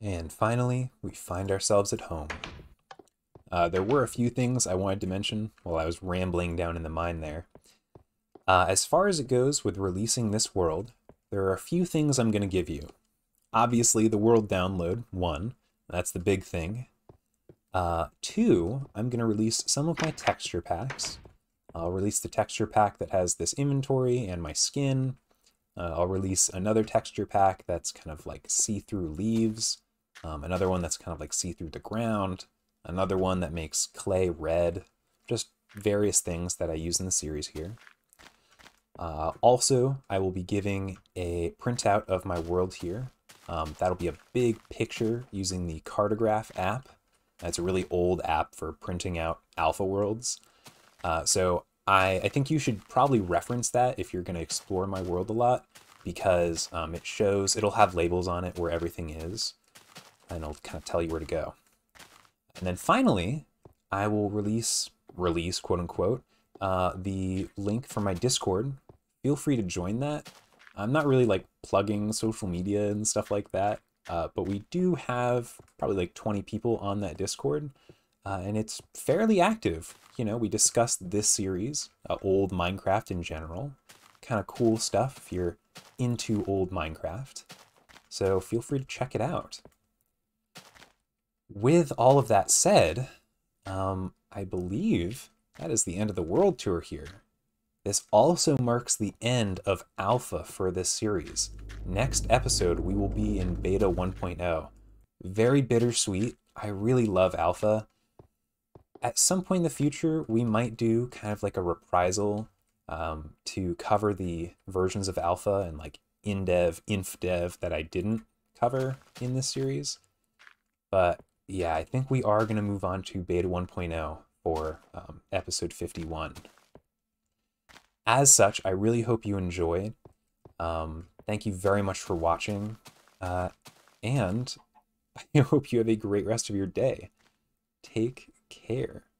And finally, we find ourselves at home. There were a few things I wanted to mention while I was rambling down in the mine there. As far as it goes with releasing this world, there are a few things I'm going to give you. Obviously, the world download, 1, that's the big thing. 2, I'm going to release some of my texture packs. I'll release the texture pack that has this inventory and my skin. I'll release another texture pack that's kind of like see-through leaves. Another one that's kind of like see-through the ground. Another one that makes clay red. Just various things that I use in the series here. Also, I will be giving a printout of my world here. That'll be a big picture using the Cartograph app. It's a really old app for printing out alpha worlds. So I think you should probably reference that if you're going to explore my world a lot, because it shows, it'll have labels on it where everything is, and it'll kind of tell you where to go. And then finally, I will release quote unquote, the link for my Discord. Feel free to join that. I'm not really like plugging social media and stuff like that. But we do have probably like 20 people on that Discord, and it's fairly active. You know, we discussed this series, old Minecraft in general, kind of cool stuff if you're into old Minecraft. So feel free to check it out. With all of that said, I believe that is the end of the world tour here. This also marks the end of alpha for this series. Next episode, we will be in beta 1.0. Very bittersweet. I really love alpha. At some point in the future, we might do kind of like a reprisal to cover the versions of alpha and like in-dev, inf-dev that I didn't cover in this series. But yeah, I think we are going to move on to beta 1.0 for episode 51. As such, I really hope you enjoyed. Thank you very much for watching, and I hope you have a great rest of your day. Take care.